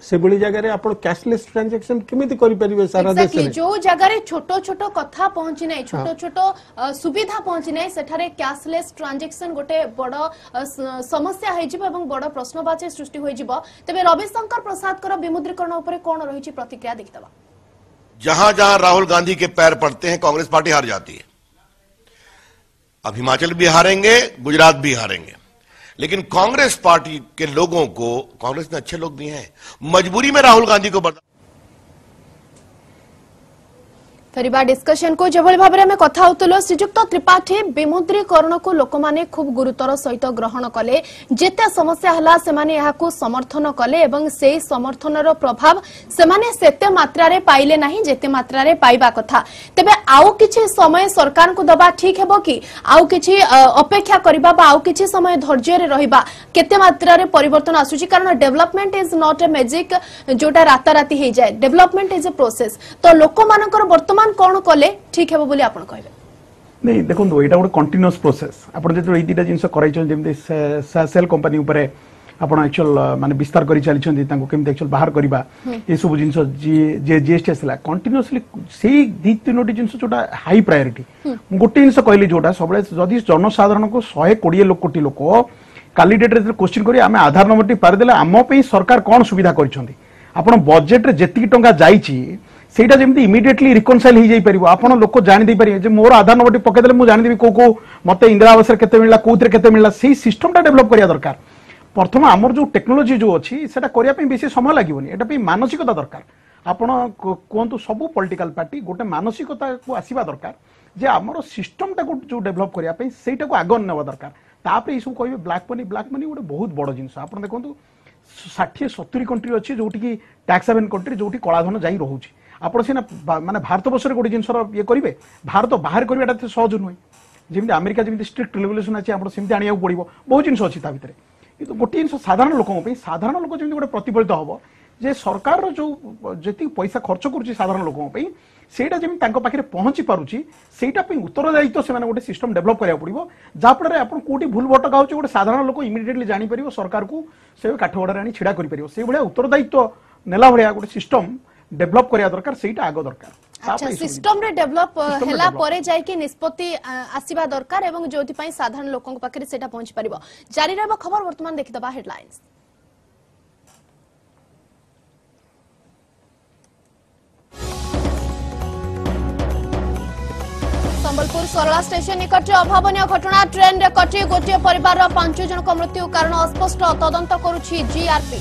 से बड़ी जगह रे आपण कैशलेस ट्रांजैक्शन केमिति करि परिबे सारा देश रे जो जगह रे छोटो छोटो कथा पहुंची नै छोटो छोटो सुविधा पहुंची नै सेठारे कैशलेस ट्रांजैक्शन गोटे बडो समस्या होइ जिबो एवं बडो प्रश्नवाची सृष्टि होइ जिबो तबे रविशंकर प्रसाद कर विमुद्रीकरण ऊपर कोन रहि छि प्रतिक्रिया देखतबा। जहां जहां राहुल गांधी के पैर पड़ते हैं कांग्रेस पार्टी हार जाती है। अब हिमाचल भी हारेंगे, गुजरात भी हारेंगे, लेकिन कांग्रेस पार्टी के लोगों को, कांग्रेस में अच्छे लोग भी हैं, मजबूरी में राहुल गांधी को बर्दाश्त। फेरबा डिस्कशन को जबल भाव में कथा होतलो श्रीजुक्त त्रिपाठी विमुद्रीकरण को लोक माने खूब गुरुतर सहित ग्रहण कले जेते समस्या हला से माने यहा को समर्थन कले एवं से समर्थन रो प्रभाव से माने सेते मात्रा रे पाइले नाही जेते मात्रा रे पाइबा कथा तबे आउ किछि समय सरकार को दबा ठीक हेबो कि आउ किछि अपेक्षा करबा बा आउ किछि समय धैर्य रे रहिबा केते मात्रा रे परिवर्तन आसुछि कारण development is not a magic जोटा राताराती हे जाय डेवलपमेंट इज ए प्रोसेस तो लोक मानकर वर्तमान कौन कले ठीक है बोली आपन कहबे नहीं देखो एटा गोटे कंटीन्यूअस प्रोसेस आपन जे दिटा जिंस कराइछन जेमते सेल कंपनी उपरे आपन एक्चुअल माने विस्तार करी चलिछन तांको केमते एक्चुअल बाहर करबा ए सब जिंस जे जीएसटी आसला कंटीन्यूअसली सेही दी तीनोटी जिंस जोटा हाई प्रायोरिटी गोटे जिंस कहली जोटा सबले जदी जनसाधारण को 120 लाख कोटी लोक काली डेट रे क्वेश्चन करी आमे आधार नंबर टी पार देले आमो पे सरकार कोन सुविधा करिछन आपन बजेट रे जेती टंका जाईची सेटा जेमती इमिडिएटली रिकनसाइल हो जापर आप लोक जानी दे पारे मोर आधार नंबर पकईदे मुझे जानीदेवी कौ कौ मत इंदिरा आवास मिलला कौन के मिलला से सिस्टमटा डेवलप करा दरकार प्रथम आमर जो टेक्नोलोजी जो अच्छी से बेस समय लगभग एटापी मानसिकता दरकार आपड़ कहतु सब पॉलिटिकल पार्टी गोटे मानसिकता को आसवा दरकार जे आमर सिस्टमटा जो डेवलप करने से आग ना दरकार तापर ये सब कहे ब्लैक मनी गोटे बहुत बड़ जिनस आप देखो 60-70 कंट्री अच्छी जोटी की टैक्स हेवन कंट्री जो कलाधन जा रोचे आपड़ सीना माने भारत बर्ष गोटे जिनस ये करेंगे भारत बाहर करवाटा सहज नुहे जमी आमेरिका जमी स्ट्रिक्ट रेगुलेसन अच्छे आप सेमती आने पड़े बहुत जिनस अच्छी भाई कि गोटे जिन साधारण लोकों साधारण लोक जमी गोटे प्रतिफलित हम जे सरकार जो जी पैसा खर्च करुच्ची साधारण लोकों सेटा जमी पाखे पहुँची पार्टी से उत्तरदायित्व से गोटे सिस्टम डेवलप कराया पड़ो जहाँफल आप कौटी भूल भटका हो गोटे साधारण लोक इमिडिएटली जापर सरकार को से काठगड़े आनी ढड़ा कर से भाया उत्तरदायित्व नेला भाया गोटे सिस्टम डेवलप करिया दरकार सेटा आगो दरकार अच्छा सिस्टम रे डेवलप हेला परे जाय के निष्पत्ति आसीबा दरकार एवं जोति पई साधारण लोकन पाखरे सेटा पहुंच परिबो जारी रहबा खबर वर्तमान देखि दबा हेडलाइंस संबलपुर सरला स्टेशन निकट अभावन घटना ट्रेन रे कटि गोटे परिवार रा 5 जन को मृत्यु कारण अस्पष्ट तदंत करूछि जीआरपी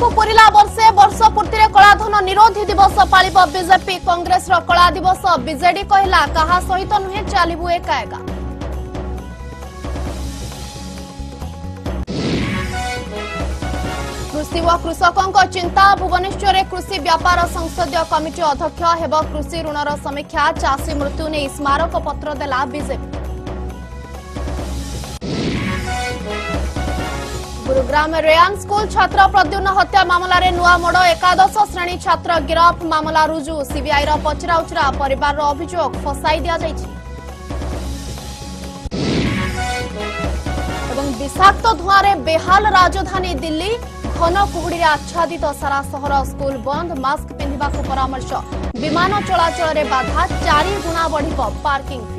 को पूरा वर्ष पूर्ति कलाधन निरोधी दिवस पालिब बीजेपी कांग्रेस कला दिवस बीजेडी कहला कहा सहित नुहे चलू एका एका कृषि व कृषकों चिंता भुवनेश्वर कृषि व्यापार संसदीय कमिटी अध्यक्ष हेब कृषि ऋणर समीक्षा चाषी मृत्यु ने स्मारक पत्र देला बीजेपी गुरुग्राम रेयान स्कूल छात्र प्रद्युम्न हत्या मामलें नुआ मोड़ 11 श्रेणी छात्र गिरफ मामला रुजु सीबीआई पचराउचरा परिवार अभियोग फसाई दिया एवं विषाक्त धुआं रे बेहाल राजधानी दिल्ली घन कुहुड़ी आच्छादित सारा शहर स्कूल बंद मास्क पिंधिबा को परामर्श विमान चलाचल रे बाधा 4 गुणा बढ़िबो पार्किंग फी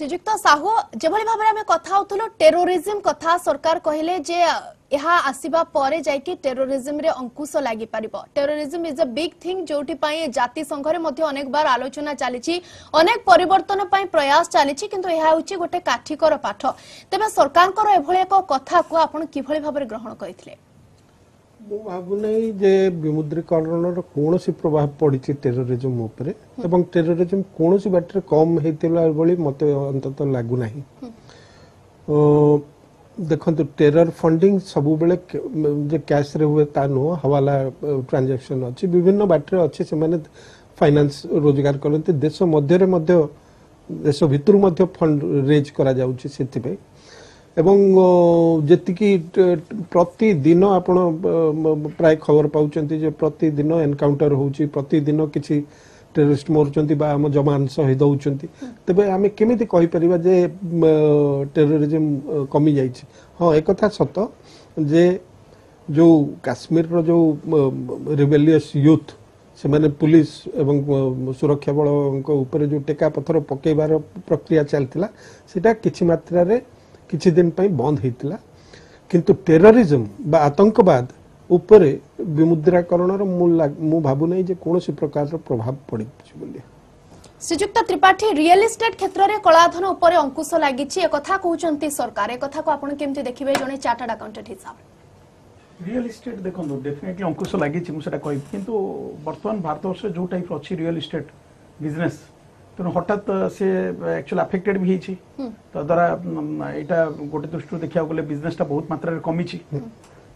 श्रीजुक्त साहू जेभली भाव में कथा होतलो टेरोरिज्म कथा सरकार कहले जे यहाँ आसीबा परे जाय कि टेरोरिज्म रे अंकुश लागि परिबो। Terrorism is a big thing जोटी पाए जाति संघ रे मध्ये अनेक बार आलोचना चालिछि, अनेक परिवर्तन पाए प्रयास चालिछि, किंतु एहा उछि गोटे काठीकर पाठ। तबे सरकार कर एभले एक कथा को आपण किभली भाव रे ग्रहण करथिले? मु भाबुनै जे विमुद्रीकरण रो कोनोसी प्रभाव पडिछि टेरोरिज्म उपरे एवं टेरोरिज्म कोनोसी बाटरे कम हेतिला बली मते अंतत लागु नाही। देखंतु टेरर फंडिंग सबु बेले जे कैश रे हुए ता नो हवाला ट्रांजैक्शन अछि, विभिन्न बाटरे अछि, से माने फाइनेंस रोजगार करनते देश मध्य रे मध्य देश भितर मध्य फंड रेज करा जाउछि। सेति पे एवं जी प्रतिदिन आप प्राय खबर पाँच प्रतिदिन एनकाउंटर होदिन किसी टेररिस्ट मरुम जमान शहीद होती तेज आम केमी कहीपर जे टेररिज्म कमी जा। हाँ, एक सत जे जो काश्मीर रो जो रिबेलियस यूथ से माने पुलिस एवं सुरक्षा बल उपर जो टेका पथर पकड़ प्रक्रिया चलता सीटा कि मात्रा किछि दिन पई बंद हेतिला, किंतु टेररिज्म बा आतंकवाद उपरे विमुद्राकरण रो मूल मु भाबु नै जे कोनोसी प्रकार रो प्रभाव पड़ि बोली। श्रीजुक्त त्रिपाठी, रियल एस्टेट क्षेत्र रे कलाधन उपरे अंकुश लागिछि, ए कथा कहउचंती सरकार, ए कथा को आपण केमति देखिबे जने चार्टर्ड अकाउंटेंट हिसाब? रियल एस्टेट देखो डेफिनेटली अंकुश लागिछि, मु सेटा कहि, किंतु वर्तमान भारत वर्ष जो टाइप अछि रियल एस्टेट बिजनेस तेणु हठात से एक्चुअली अफेक्टेड भी होती तद्वारा यहाँ गोटे दृष्टि देखा गले बिजनेसटा बहुत मात्रा कमी,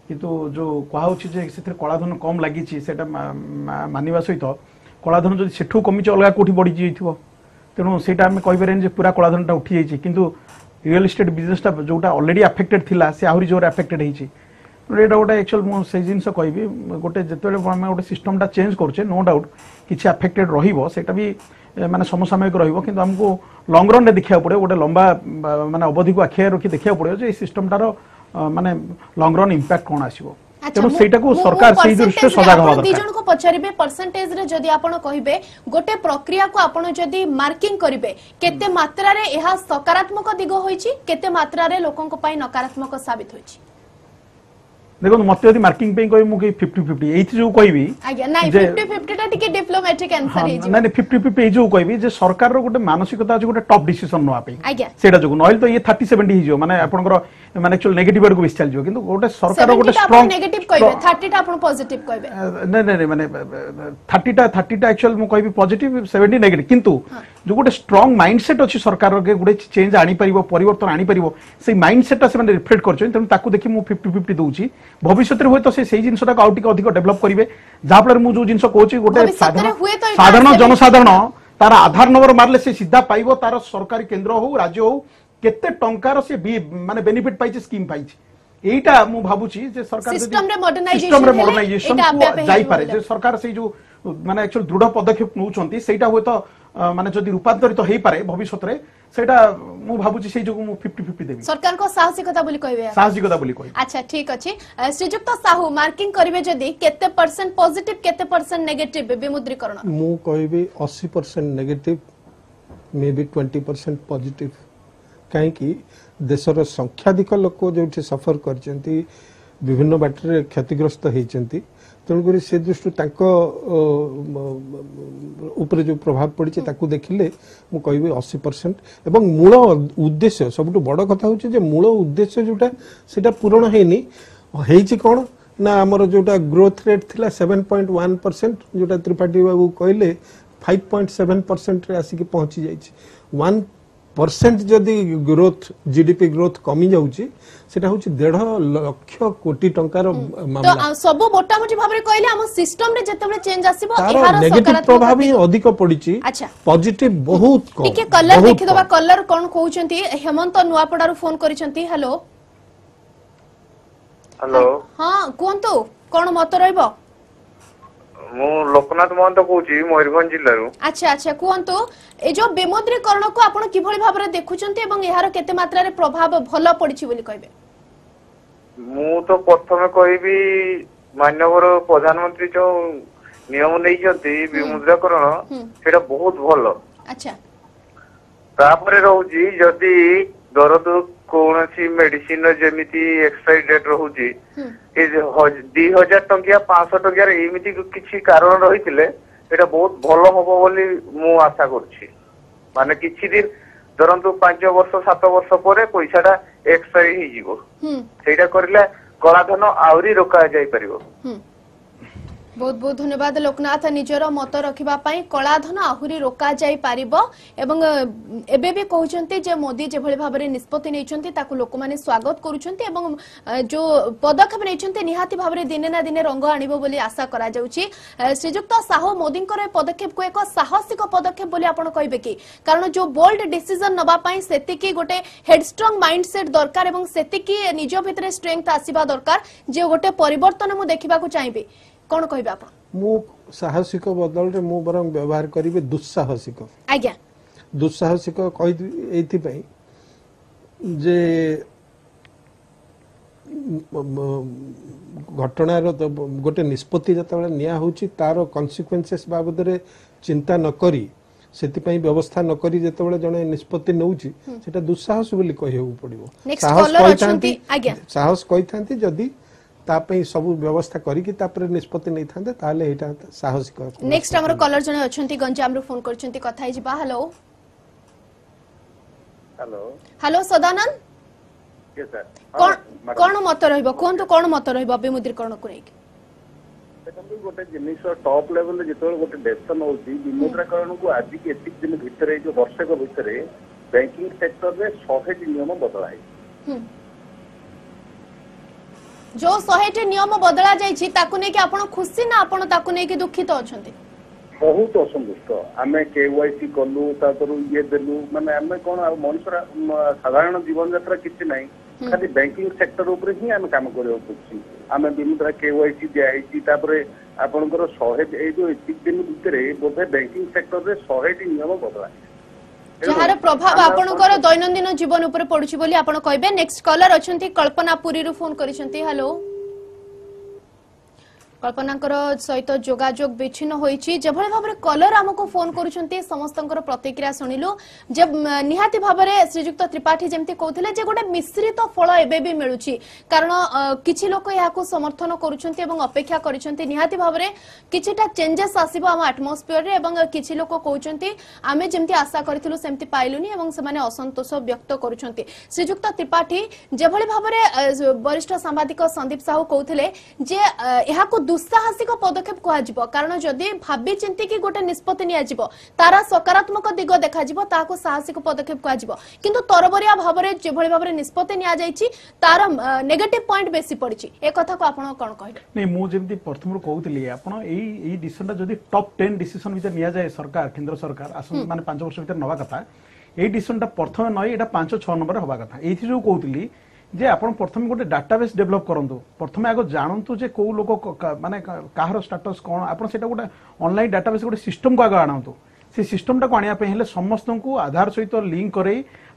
किंतु जो कहे से कलाधन कम लगी मानवा सहित कलाधन जो सेठू कमी अलग कौटी बढ़ी जाइए तेणु सेटा आम कहीपर पूरा कलाधन टा उठी जाइए, किंतु रियल इस्टेट बिजनेसटा जोटा अलरेडी अफेक्टेड था से आहरी जोर अफेक्टेड होती एटा गोटे एक्चुअली मु से जिनस कहि गोटे जिते गोटे सिस्टमटा चेंज करुचे नो डाउट किसी अफेक्टेड रहिबो सेटा भी माने समसामयिक रहिबो, किंतु हमको लंग रन रे देखिया पड़े गोटे लंबा माने अवधि को आखिया रखी देखिया पड़े जे सिस्टमटारो माने लंग रन इंपैक्ट कोन आसीबो। तेणु सेटा को सरकार सेही दृष्टि सजग होवा दरकार। दिजन को पछारिबे परसेंटेज रे जदी आपण कहिबे गोटे प्रक्रिया को आपण जदी मार्किंग करिवे केते मात्रा रे एहा सकारात्मक दिगो होईची, केते मात्रा रे लोकन को पाई नकारात्मक साबित होईची? देखो मत यदि मार्किंग पे कहि मु 50-50 एई जो कहिबी आज्ञा नाही 50-50 टा टिके डिप्लोमेटिक आंसर हे जे नाही 50-50 एई जो कहिबी जे सरकार रो गोटे मानसिकता जो गोटे टॉप डिसीजन नवा पे सेटा जो नइल तो ये 30-70 हे जो माने आपन को माने एक्चुअल नेगेटिव वर को बिस चल जो, किंतु गोटे सरकार रो गोटे स्ट्रांग नेगेटिव कहिबे 30 टा आपन पॉजिटिव कहिबे नाही नाही माने 30 टा एक्चुअल मु कहिबी पॉजिटिव 70 नेगेटिव, किंतु जो गोटे स्ट्रांग माइंडसेट अछि सरकार रो गोटे चेंज आनी परिबो परिवर्तन आनी परिबो से माइंडसेट ता से माने रिफ्लेक्ट करछो तेनु ताकू देखि मु 50-50 दोउची। भविष्य में हूँ तो से जिनसा आउ अधिक डेभलप करेंगे जहाँफल मुझे जो जिन कहे गोटे साधारण जनसाधारण तार आधार नंबर मारे से सीधा पाइब तार सरकारी केन्द्र हो राज्य हो केते टंकार से माने बेनिफिट पाई स्कीम पाई एटा मु भाबुची जे सरकार सिस्टम रे मॉडर्नाइजेशन जाई पारे जे सरकार से जो माने एक्चुअल दृढ़ पदक्षेप नउचंती सेटा होय तो माने जदी रूपांतरित होई पारे भविष्य रे सेटा मु भाबुची से जो मु 50-50 देबी सरकार को साहसिकता बोली कहबे साहसिकता बोली कहबे। अच्छा ठीक अछि, श्रीजुक्त साहू मार्किंग करबे जदी केते परसेंट पॉजिटिव केते परसेंट नेगेटिव विमुद्रीकरण? मु कहबे 80% नेगेटिव मे बी 20% पॉजिटिव, काहे कि देशर संख्याधिक लोक जो सफर कर विभिन्न बाटर क्षतिग्रस्त होती तेणुक से दृष्टि जो प्रभाव पड़ी ताकू देखिले मु कहि 80% एवं मूल उद्देश्य सबुठ बड़ कथा हो मूल उद्देश्य जोटा से पूरण होनी कौन ना आमर जोटा ग्रोथ रेट थी 7.1% जोटा त्रिपाठी बाबू कहले 5.7% आसिक पहुँची जाए 1% जदि ग्रोथ जीडीपी ग्रोथ कमी जाउची सेटा होची 1.5 लाख कोटी टंकार मामला तो सब मोटा मोटी भाबरे कहले हम सिस्टम रे जतबे चेंज आसीबो एहार सकारात्मक प्रभाव ही अधिक पड़ीची। अच्छा पॉजिटिव बहुत कम ठीक है। कलर देखि दबा कलर कोन कहउचंती हेमंत नुआपड़ा रो फोन करिसंती। हेलो हेलो हां कोंतो कोन मत रहइबो? मु लोकनाथ महंत कहूची मयूरभंज जिल्ला रो। अच्छा अच्छा कोंतो ए जो विमुद्रीकरण को आपण किभली भाव रे देखुचंती एवं एहार केते मात्रा रे प्रभाव भलो पड़िची बोली कहबे? मु तो प्रथमे कहबी माननीय प्रधानमंत्री जो नियम नै जति विमुद्रीकरण सेटा बहुत भलो। अच्छा तापरे रहूजी जदि दरद कौन सी मेडिसिन जेमिति एक्सपायरी डेट रहूजी ए 2000 टंकिया 500 टंकिया रे एमिति किछि कारण रहितले एटा बहुत भलो होबो बोली मु आशा करछि माने किछि दिन धरतु 5 वर्ष 7 वर्ष परे पैसाटा एक्सपायरी हि जीवो सेटा करले कलाधन आउरी रोका जाई परिवो। बहुत बहुत धन्यवाद लोकनाथ निजर मत रखा कलाधन आहुरी रोका जाई पारिबो एवं एबे भी कहउचंती जे मोदी जे भली भाबरे निष्पत्ति नैचंती ताकु लोक माने स्वागत करूचंती एवं जो पदक्षेप नैचंती निहाती भाबरे दिने ना दिने रंग आनिबो बोली आशा करा जाउची। श्रीजुक्त साहू मोदी करे पदक्षेप को एक साहसिक पदक्षेप बोली आपण कहबे कि कारण जो बोल्ड डिसीजन नबा पई सेति की गोटे हेडस्ट्रॉन्ग माइंडसेट दरकार एवं सेति की निज भितरे स्ट्रेंथ आसीबा दरकार जे गोटे परिवर्तन मु देखिबा को चाहिबे कौन कहिबा आपण मु साहसिक बदल रे मु बरम व्यवहार करिवे दुस्साहसिक आज्ञा दुस्साहसिक कहि एति पई जे घटना रो तो गोटे निष्पत्ति जतबे निया होची तारो कॉन्सिक्वेंसेस बाबद रे चिंता न करी सेति पई व्यवस्था न करी जतबे जने निष्पत्ति नउची सेटा दुस्साहस बोली कहियो पड़िवो। नेक्स्ट कॉलर अछंती आज्ञा साहस कहिथांती जदी तापे सब व्यवस्था करी कि तापरे निष्पत्ति नै थांदे ताले एटा साहसिक। नेक्स्ट हमर कॉलर जने अछंती गंजाम रो फोन करछंती कथा हे जिबा। हेलो हेलो हेलो सदानंद के सर कोन मत रहइबो कोन तो कोन मत रहइबो विमुद्रीकरण को नेक एकदम गोटे जिनिस टॉप लेवल रे जेतो गोटे डेसन होउची विमुद्रीकरण को आज के एतिक दिन भितरे जो वर्षक भितरे बैंकिंग सेक्टर रे 100 नियम बदलाय जो 100 नियम बदला जायछि ताकुने कि आपण खुशी ना आपण ताकुने कि दुखित अछन्ते बहुत असंतुष्ट आमे केवाईसी करलु तातरु ये देलु माने आमे कोन मनसरा साधारण जीवन यात्रा किछि नाही खाली बैंकिंग सेक्टर ऊपर ही आमे काम करियो पुछि आमे बिमुद्रा केवाईसी दिआइछि तापरे आपनकर 100 ए जो 3 दिन भितरे बोधे बैंकिंग सेक्टर रे 100 नियम बदला जहार प्रभाव आपनकर दैनंदिन जीवन ऊपर पडुछि बोली आपण कहबे। नेक्स्ट कॉलर अछंती कल्पना पुरी रु फोन करिसंती। हेलो कल्पनाकर सहित जोगाजोग बिछिन होईछि जेभळे भाबरे कॉलर हमको फोन करूचंती समस्तनकर प्रतिक्रिया सुनिलु जे निहाती भाबरे श्रीजुक्त त्रिपाठी जेमती कहथले जे गोटे मिश्रित फल एबे भी मिलुछि कारण किछि लोक याको समर्थन करूचंती एवं अपेक्षा करिसंती निहाती भाबरे किछिटा चेंजेस आसीबो हम एटमॉस्फेयर रे एवं किछि लोक कहउचंती आमे जेमती आशा करथिलु सेमती पाइलुनी एवं समाने असंतोष व्यक्त करूचंती। श्रीजुक्त त्रिपाठी जेभळे भाबरे वरिष्ठ सांबादिक संदीप साहू कहथले जे याको दुस्साहसिक पदक्षेप कहब कारण जदि भाबी चिंती कि गोटे निष्पत्ति नियाजिब तारा सकारात्मक दिग देखाजिब ताको साहसिक पदक्षेप कहब किंतु तरबरिया भाबरे जे भली भाबरे निष्पत्ति निया जायछि तार नेगेटिव पॉइंट बेसी पड़छि ए कथा को आपण कोन कहले नै मु जेमति प्रथम कहउतली आपण एई डिसिजनटा जदि टॉप 10 डिसिजन भीतर निया जाय सरकार केंद्र सरकार आसन माने 5 वर्ष भीतर नवा कथा एई डिसिजनटा प्रथम नै एटा 5 6 नंबर होबा कथा एथि जो कहउतली जे आपण प्रथम गोटे डाटाबेस डेभलप करूँ प्रथम आग जानतु जे को लोक माने कहार स्टाटस कौन आप गोटे ऑनलाइन डाटाबेस गोटे सिस्टम को आगे आनतु से सिस्टमटा को आने समस्त को आधार सहित लिंक करे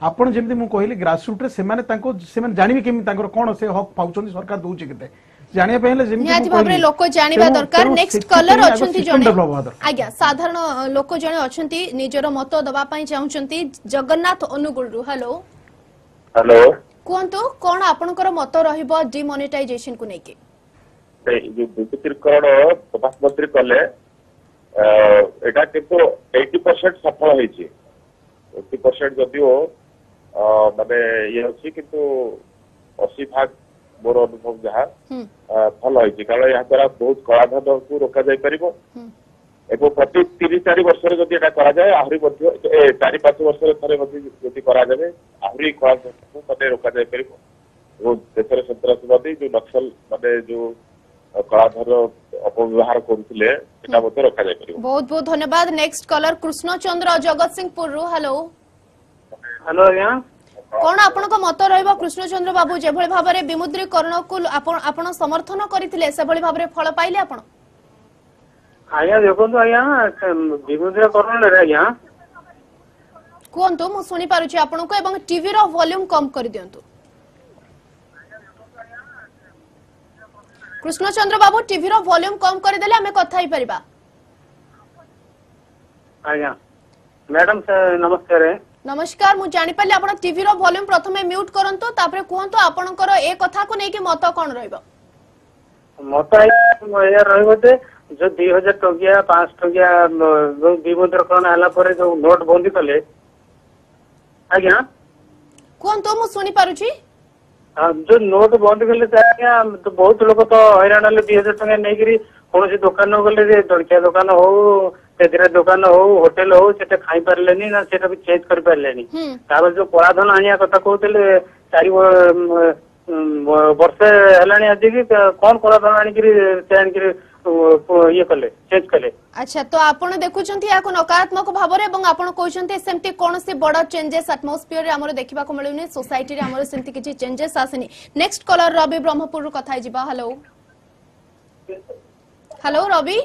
आपड़ जमी मुझे कहली ग्रासरूट्रे से जानवे केमी कौन से हक पाँच सरकार दौर के जानिया पहिले जेमि भाबरे लोक जानिबा दरकार। नेक्स्ट कॉलर अछंती जने आज्ञा साधारण लोक जने अछंती निजरो मत दबा पई चाहुचंती जगन्नाथ अनुगुल रु। हेलो हेलो कोंतो कोन आपनकर मत रहइबो डिमोनेटाइजेशन को नेके जे विद्युतीकरण प्रधानमंत्री कले एटा केतो 80% सफल होई छी 80% जदियो माने ये होछि किंतु 80 भाग मोर अनुभव जहा फल होई छी कारण या द्वारा बहुत कलाधन को रोका जाई परिबो एगो प्रति 3-4 वर्ष रे जदि एटा करा जाय आहुरी मध्ये 4-5 वर्ष रे थरे मध्ये जदि करा जाबे आहुरी कलाधन को रोका जाय परिबो वो देशर सन्त्रासवादी जो नक्सल माने जो कलाधन अपव्यवहार करथिले एटा मध्ये रोका जाय परिबो। बहुत बहुत धन्यवाद। नेक्स्ट कॉलर कृष्णचंद्र जगतसिंहपुर रु। हेलो हेलो या कोन आपण को मत रहइबो कृष्णचंद्र बाबू जे भली भाबरे विमुद्रीकरण को आपण आपण समर्थन करथिले से भली भाबरे फल पाइले आपण आया देखो तो आया विमुद्रीकरण रे आया कोन तो मु सुनी पारु छी आपण को एवं टीवी रो वॉल्यूम कम कर दियंतु कृष्णचंद्र बाबू टीवी रो वॉल्यूम कम कर देले हमें कथा ही परिबा आया मैडम नमस्कार नमस्कार मु जानि पाले आपण टीवी रो वॉल्यूम प्रथमे म्यूट करंतो तापरे कोहंतो आपणकर ए कथा को नै के मत कोन रहइबो मत ए रहइबो जे जो 2000 टकिया 5 टकिया विमुद्रकरण आला परे जो नोट बंदी कले आज्ञा कोहंतो मु सुनि पारुची जो नोट बंद कले आज्ञा तो बहुत लोग तो हैरान ले 2000 टका नै करी कोनोसी दुकान गले दड़किया दुकान हो तेरा दुकान हो होटेल हो से खाई पारे ना से चेज कर पारे तार जो कलाधन आने कथा कहते चार वर्षे है आज की कौन कलाधन आनिक ये कले चेज कले। अच्छा तो आपण देखुछंती या को नकारात्मक भाबरे एवं आपण कहउछंती सेमती कोनोसी बडा चेंजेस एटमॉस्फियर रे हमर देखिबा को मिलुनी सोसाइटी रे हमर सेमती किछि चेंजेस आसनी। नेक्स्ट कॉलर रवि ब्रह्मपुर रो कथा जिबा। Hello hello Ravi.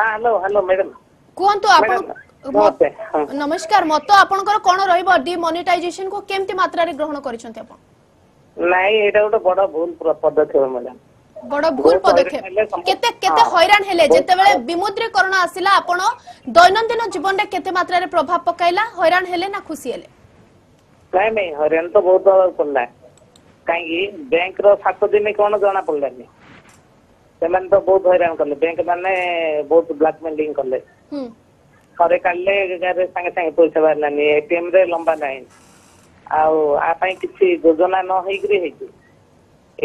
हां हेलो हेलो मैडम कोन तो आपण नमस्कार मत आपनकर कोन रहइबो डिमोनेटाइजेशन को केमति मात्रा रे ग्रहण करिसंते आपण नाही एटा गोटे बडा भूल पदक्षेप मैडम बडा भूल पदक्षेप केते केते हैरान हेले जेते बेले विमुद्रीकरण आसीला आपण दैनंदिन जीवन रे केते मात्रा रे प्रभाव पकाइला हैरान हेले ना खुशी हेले काय नाही हैरान तो बहुत पडला काय की बैंक रो 7 दिन कोन जाना पडला नि सेमन तो बहुत हैरान करले बैंक माने बहुत ब्लैकमेलिंग करले करे काले गरे संगे संगे पैसा बारला नि एटीएम रे लंबा लाइन आ आ पई किछि योजना न होई गरि हेतु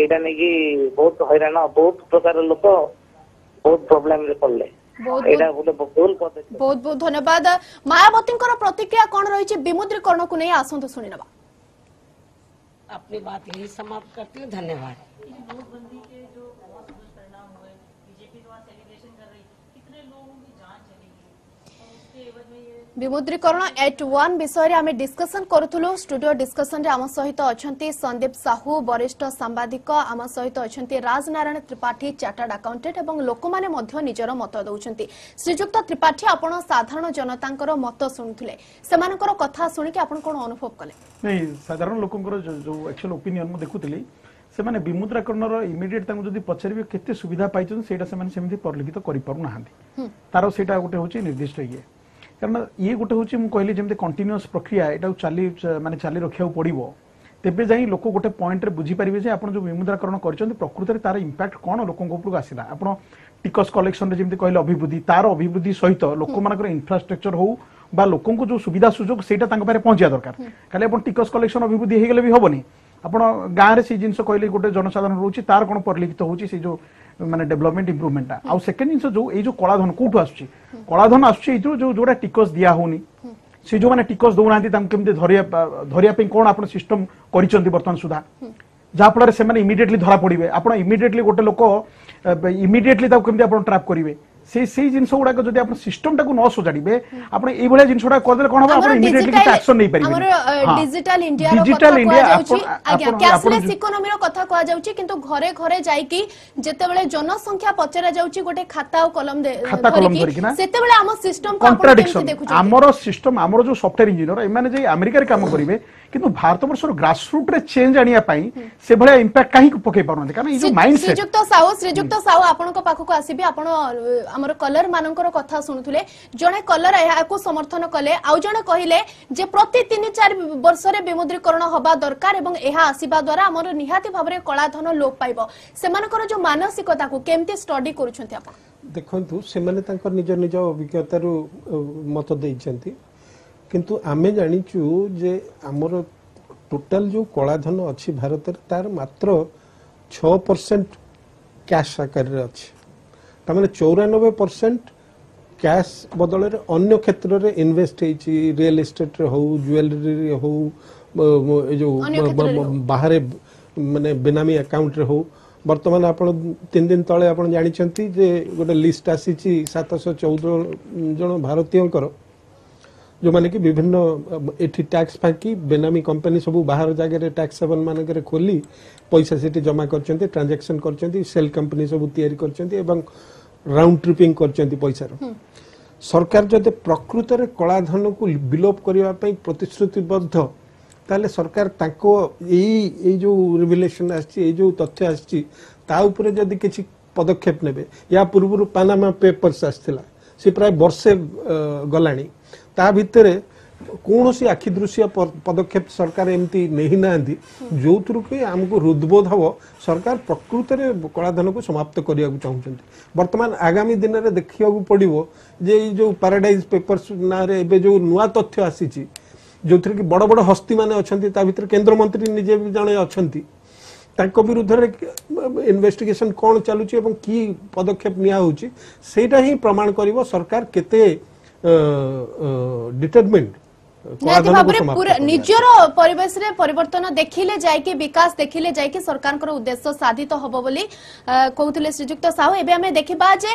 एटा नै कि बहुत हैरान बहुत प्रकार लोक बहुत प्रॉब्लम रे पडले एटा बहुत बहुत धन्यवाद। मायावतींकर प्रतिक्रिया कोन रही छि विमुद्रीकरण को नै आसंत सुनिनबा अपनी बात यही समाप्त करती हूं धन्यवाद। विमुद्रीकरण एट वन विषय रे आमे डिस्कशन करथुलो स्टूडियो डिस्कशन रे आम सहित अछंती संदीप साहू वरिष्ठ सांबादिक आम सहित अछंती राजनारायण त्रिपाठी चार्टर्ड अकाउंटेंट एवं लोक माने मध्य निजर मत दउछंती। श्रीजुक्त त्रिपाठी आपण साधारण जनतांकर मत सुनुथले सेमानकर कथा सुनि के आपण कोन अनुभव कले नै साधारण लोकंकर जो एक्चुअल ओपिनियन म देखुतली से माने विमुद्रीकरण रो इमीडिएट तांग जदी पछरबे केते सुविधा पाइछन सेटा से माने सेमथि परलिखित करि पारु नाहंती तारो सेटा गोटे होची निर्दिष्ट ये कारण ये गोटे होची मु कहली जेमते कंटीन्यूअस प्रक्रिया एटा चाली माने चाली रखिया पड़िबो तेबे जाई लोक गोटे पॉइंट रे बुझी परिबे जे आपण जो विमुद्रीकरण करछन प्रकृत रे तार इंपैक्ट कोन लोक ऊपर आसीला आपण टिकस कलेक्शन रे जेमते कहले अभिवृद्धि तार अभिवृद्धि सहित लोक मानकर इंफ्रास्ट्रक्चर हो बा लोक को जो सुविधा सुजोग सेटा तांग पारे पहुंचिया दरकार खाली आपण टिकस कलेक्शन अभिवृद्धि हेगले भी होबनी आपण गाँव में से जिन कहले गोटे जनसाधारण रोचे तार कौन परिलिखित होची से जो माने डेवलपमेंट इंप्रूवमेंट आउ सेकेंड जिन जो ये कलाधन कौटू आलाधन आसा टिकस दिया होनी से जो मैंने टिकस दौना धरिया कौन आप सिस्टम कर सुधा जहाँफल से इमिडिएटली धरा पड़े आप इमिडिएटली गोटे लोक इमिडिएटली ट्राप करेंगे से जिन गुड़ाक जब आप सिस्टम टाक न सजाड़े आप जिनसा करदे कौन हम इमिडिएटली एक्शन नहीं पारिबे। हमर डिजिटल इंडिया रो कैशलेस इकोनॉमी रो कथा कह जाउची किंतु घरे घरे जाई कि जते बेले जनसंख्या पचरा जाउची गोटे खाता और कलम धरि कि सेते बेले हम सिस्टम कॉन्ट्रडिक्शन देखु हमर सिस्टम हमर जो सॉफ्टवेयर इंजीनियर ए माने जे अमेरिका रे काम करिवे किंतु भारत वर्ष रो ग्रास रूट रे चेंज आनिया पई से भले इंपैक्ट काहि पके पारन कारण ई जो माइंडसेट श्रीजुक्त साहू आपन को पाखो को आसीबी आपन हमर कलर मानकर कथा सुनुथले जने कलर या को समर्थन कले आउ जने कहिले जे प्रति 3-4 वर्ष रे विमुद्रीकरण होबा दरकार एवं एहा आसीबा द्वारा हमर निहाती भाबरे कलाधन लोप पाइबो सेमानकर जो मानसिकता को केमती स्टडी करूछंती आपण देखंतु सेमाने तांकर निजो निजो अभिज्ञता रु मत देइछंती किंतु आमे जानिचू जे हमर टोटल जो कलाधन अछि भारत रे तार मात्र 6% कैश आकार रे अछि तमें 94% कैश बदल अन्य क्षेत्र रे इन्वेस्ट होती रियल एस्टेट रे हो ज्वेलरी हो जो बाहर माने बेनामी अकाउंट रे हो बर्तमान आप 3 दिन तले आप जानते गोटे लिस्ट आसी 714 जन भारतीय जो माने कि विभिन्न एठी टैक्स फाँकी बेनामी कंपनी सब बाहर जगह टैक्स सेवन मानक खोली पैसा से जमा कर ट्रांजैक्शन कर सेल कंपनी सब तैयारी कर राउंड ट्रिपिंग कर पैसार सरकार जब प्रकृत रे कलाधन को विलोप करने प्रतिश्रुतिबद्ध ताले सरकार ताको यही जो रिविलेशन आई जो तथ्य आसी जदि किसी पदक्षेप नेबे या पूर्व पानामा पेपर्स आसाला सी प्राय वर्षे गलानी ता भितर कौनसी आखिदृश्य पदक्षेप सरकार एमती नहीं ना जो थ्रु कि आमको हृदबोध हम सरकार प्रकृत में कलाधन को समाप्त करने को चाहते बर्तमान आगामी दिन में देखा पड़ो जे जो पैराडाइज पेपर्स ना जो नुआ तथ्य आसी जो थी कि बड़ बड़ हस्ती मैंने अच्छा भर केन्द्रमंत्री निजे जड़े अच्छा विरुद्ध इन्वेस्टिगेशन कौन चलुची और कि पदक्षेप निटा ही प्रमाण कर सरकार केते डिटरमिन्ड निजर परिवेश रे परिवर्तन देखिले जाय के विकास देखिले जाय के सरकार कर उद्देश्य साधित होबो बोली कहउथिले श्रीजुक्त साहू। एबे हमें देखिबा जे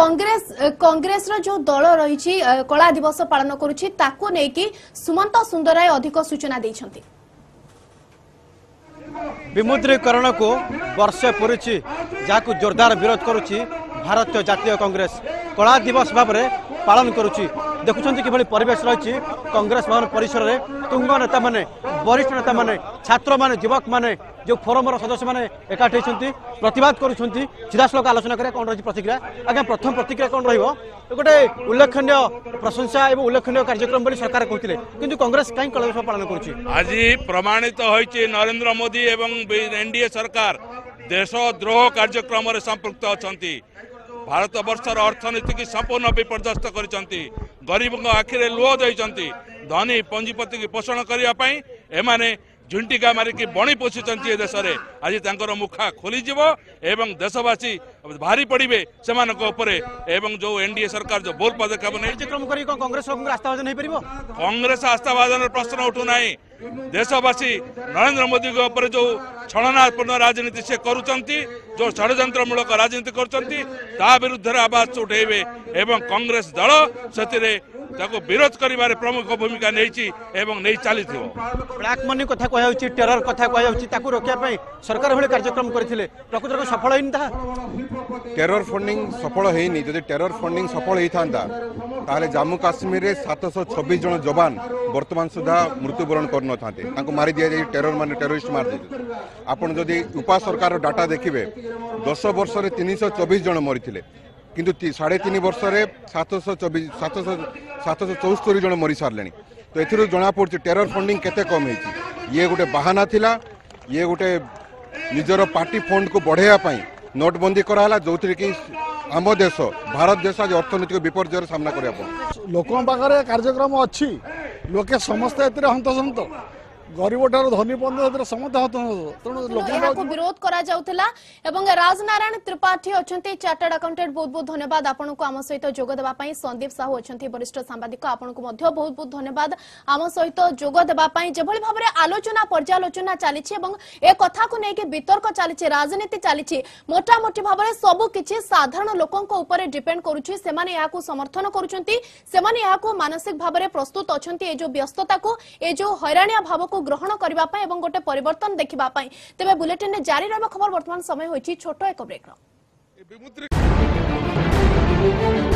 कांग्रेस रो जो दल रहिछि कला दिवस पालन करूछि ताको नै कि सुमंत सुंदराय अधिक सूचना दैछन्ती। विमुद्रीकरण को वर्षे पुरिछि जाको जोरदार विरोध करूछि भारतीय जातीय कांग्रेस कला दिवस भाबरे पालन करूछि। देखुं किभली परिवेश रही कांग्रेस भवन परिसर में तुंग नेता माने वरिष्ठ नेता माने छात्र माने युवक माने जो फोरम सदस्य माने एकाठी होती प्रतिवाद करुँच सीधासल आलोचना करें कौन रही प्रतिक्रिया आज्ञा प्रथम प्रतिक्रिया कौन रोटे उल्लेखनीय प्रशंसा और उल्लेखनीय कार्यक्रम बोली सरकार कहते कि कांग्रेस कहीं कला दिवस पालन कर आज प्रमाणित होती नरेंद्र मोदी एवं एनडीए सरकार देशद्रोह कार्यक्रम संपृक्त अच्छा भारत बर्षर अर्थनीति की संपूर्ण विपर्यस्त कर गरीब आखिरे लुह दे धनी पंजीपति की पोषण करने एमाने झुंटिका मारिकी बणी पोषिंट देश में आज तर मुखा खोलीज एवं देशवासी भारी पड़े से जो एनडीए सरकार जो बोल पदक्षेप नहीं कांग्रेस आस्थावादन प्रश्न उठूना देशवासी नरेंद्र मोदी के जो छलनापूर्ण राजनीति से करुँच जो षड्यंत्रमूलक राजनीति करुद्ध आवाज उठेबे एवं कांग्रेस दल से विरोध कर प्रमुख भूमिका नहीं चली ब्लैक मनी कथा कहूँ टेरर कथा कहूँ रोकने सरकार भाई कार्यक्रम करते प्रकृत में सफल होता टेरर फंडिंग सफल होनी जब टेरर फंडिंग सफल होता ताहले जम्मू काश्मीर में 726 जन जवान बर्तमान सुधा मृत्युबरण कर न था मारी दि जाए टेरर मान टेरोरिस्ट मार दी आपड़ जदि उपा सरकार डाटा देखिए 10 वर्ष में 324 जन मरीते किंतु 3.5 वर्ष में 774 जन मरी सारे तो ये जना पड़ी टेरर फंडिंग केते कम होती ये गोटे बाहाना थिला ये गोटे निजर पार्टी फंड को बढ़ायापाई नोटबंदी कराला जो थी कि आम देश भारत देश आज अर्थनैतिक विपर्ययर सामना करने लोक कार्यक्रम अच्छी लोके समस्ते हंतसंत गरीबोटार धनी बंधु समस्त तेणु लोक विरोध करा जाउथला एवं राजनारायण त्रिपाठी अछंती चार्टर्ड अकाउंटेंट बहुत बहुत धन्यवाद आपनको आम सहित जोग देबा पई। संदीप साहू अछंती वरिष्ठ सांबादिक आपनको मध्य बहुत बहुत धन्यवाद आम सहित जोग देबा पई। जेभली भाबरे आलोचना पर्यालोचना चालिछि एवं ए कथा को नेके वितर्क चालिछि राजनीति चालिछि मोटा मोटी भाबरे सब किछि साधारण लोकंक ऊपर डिपेंड करूछि सेमाने याकू समर्थन करूछंती सेमाने याकू मानसिक भाबरे प्रस्तुत अछंती ए जो व्यस्तता को ए जो हैरानिया भाव को ग्रहण करबा पय एवं गोटे परिवर्तन देखिबा पय। तबे बुलेटिन ने जारी रहबा खबर वर्तमान समय होछि छोटो एक ब्रेक रो।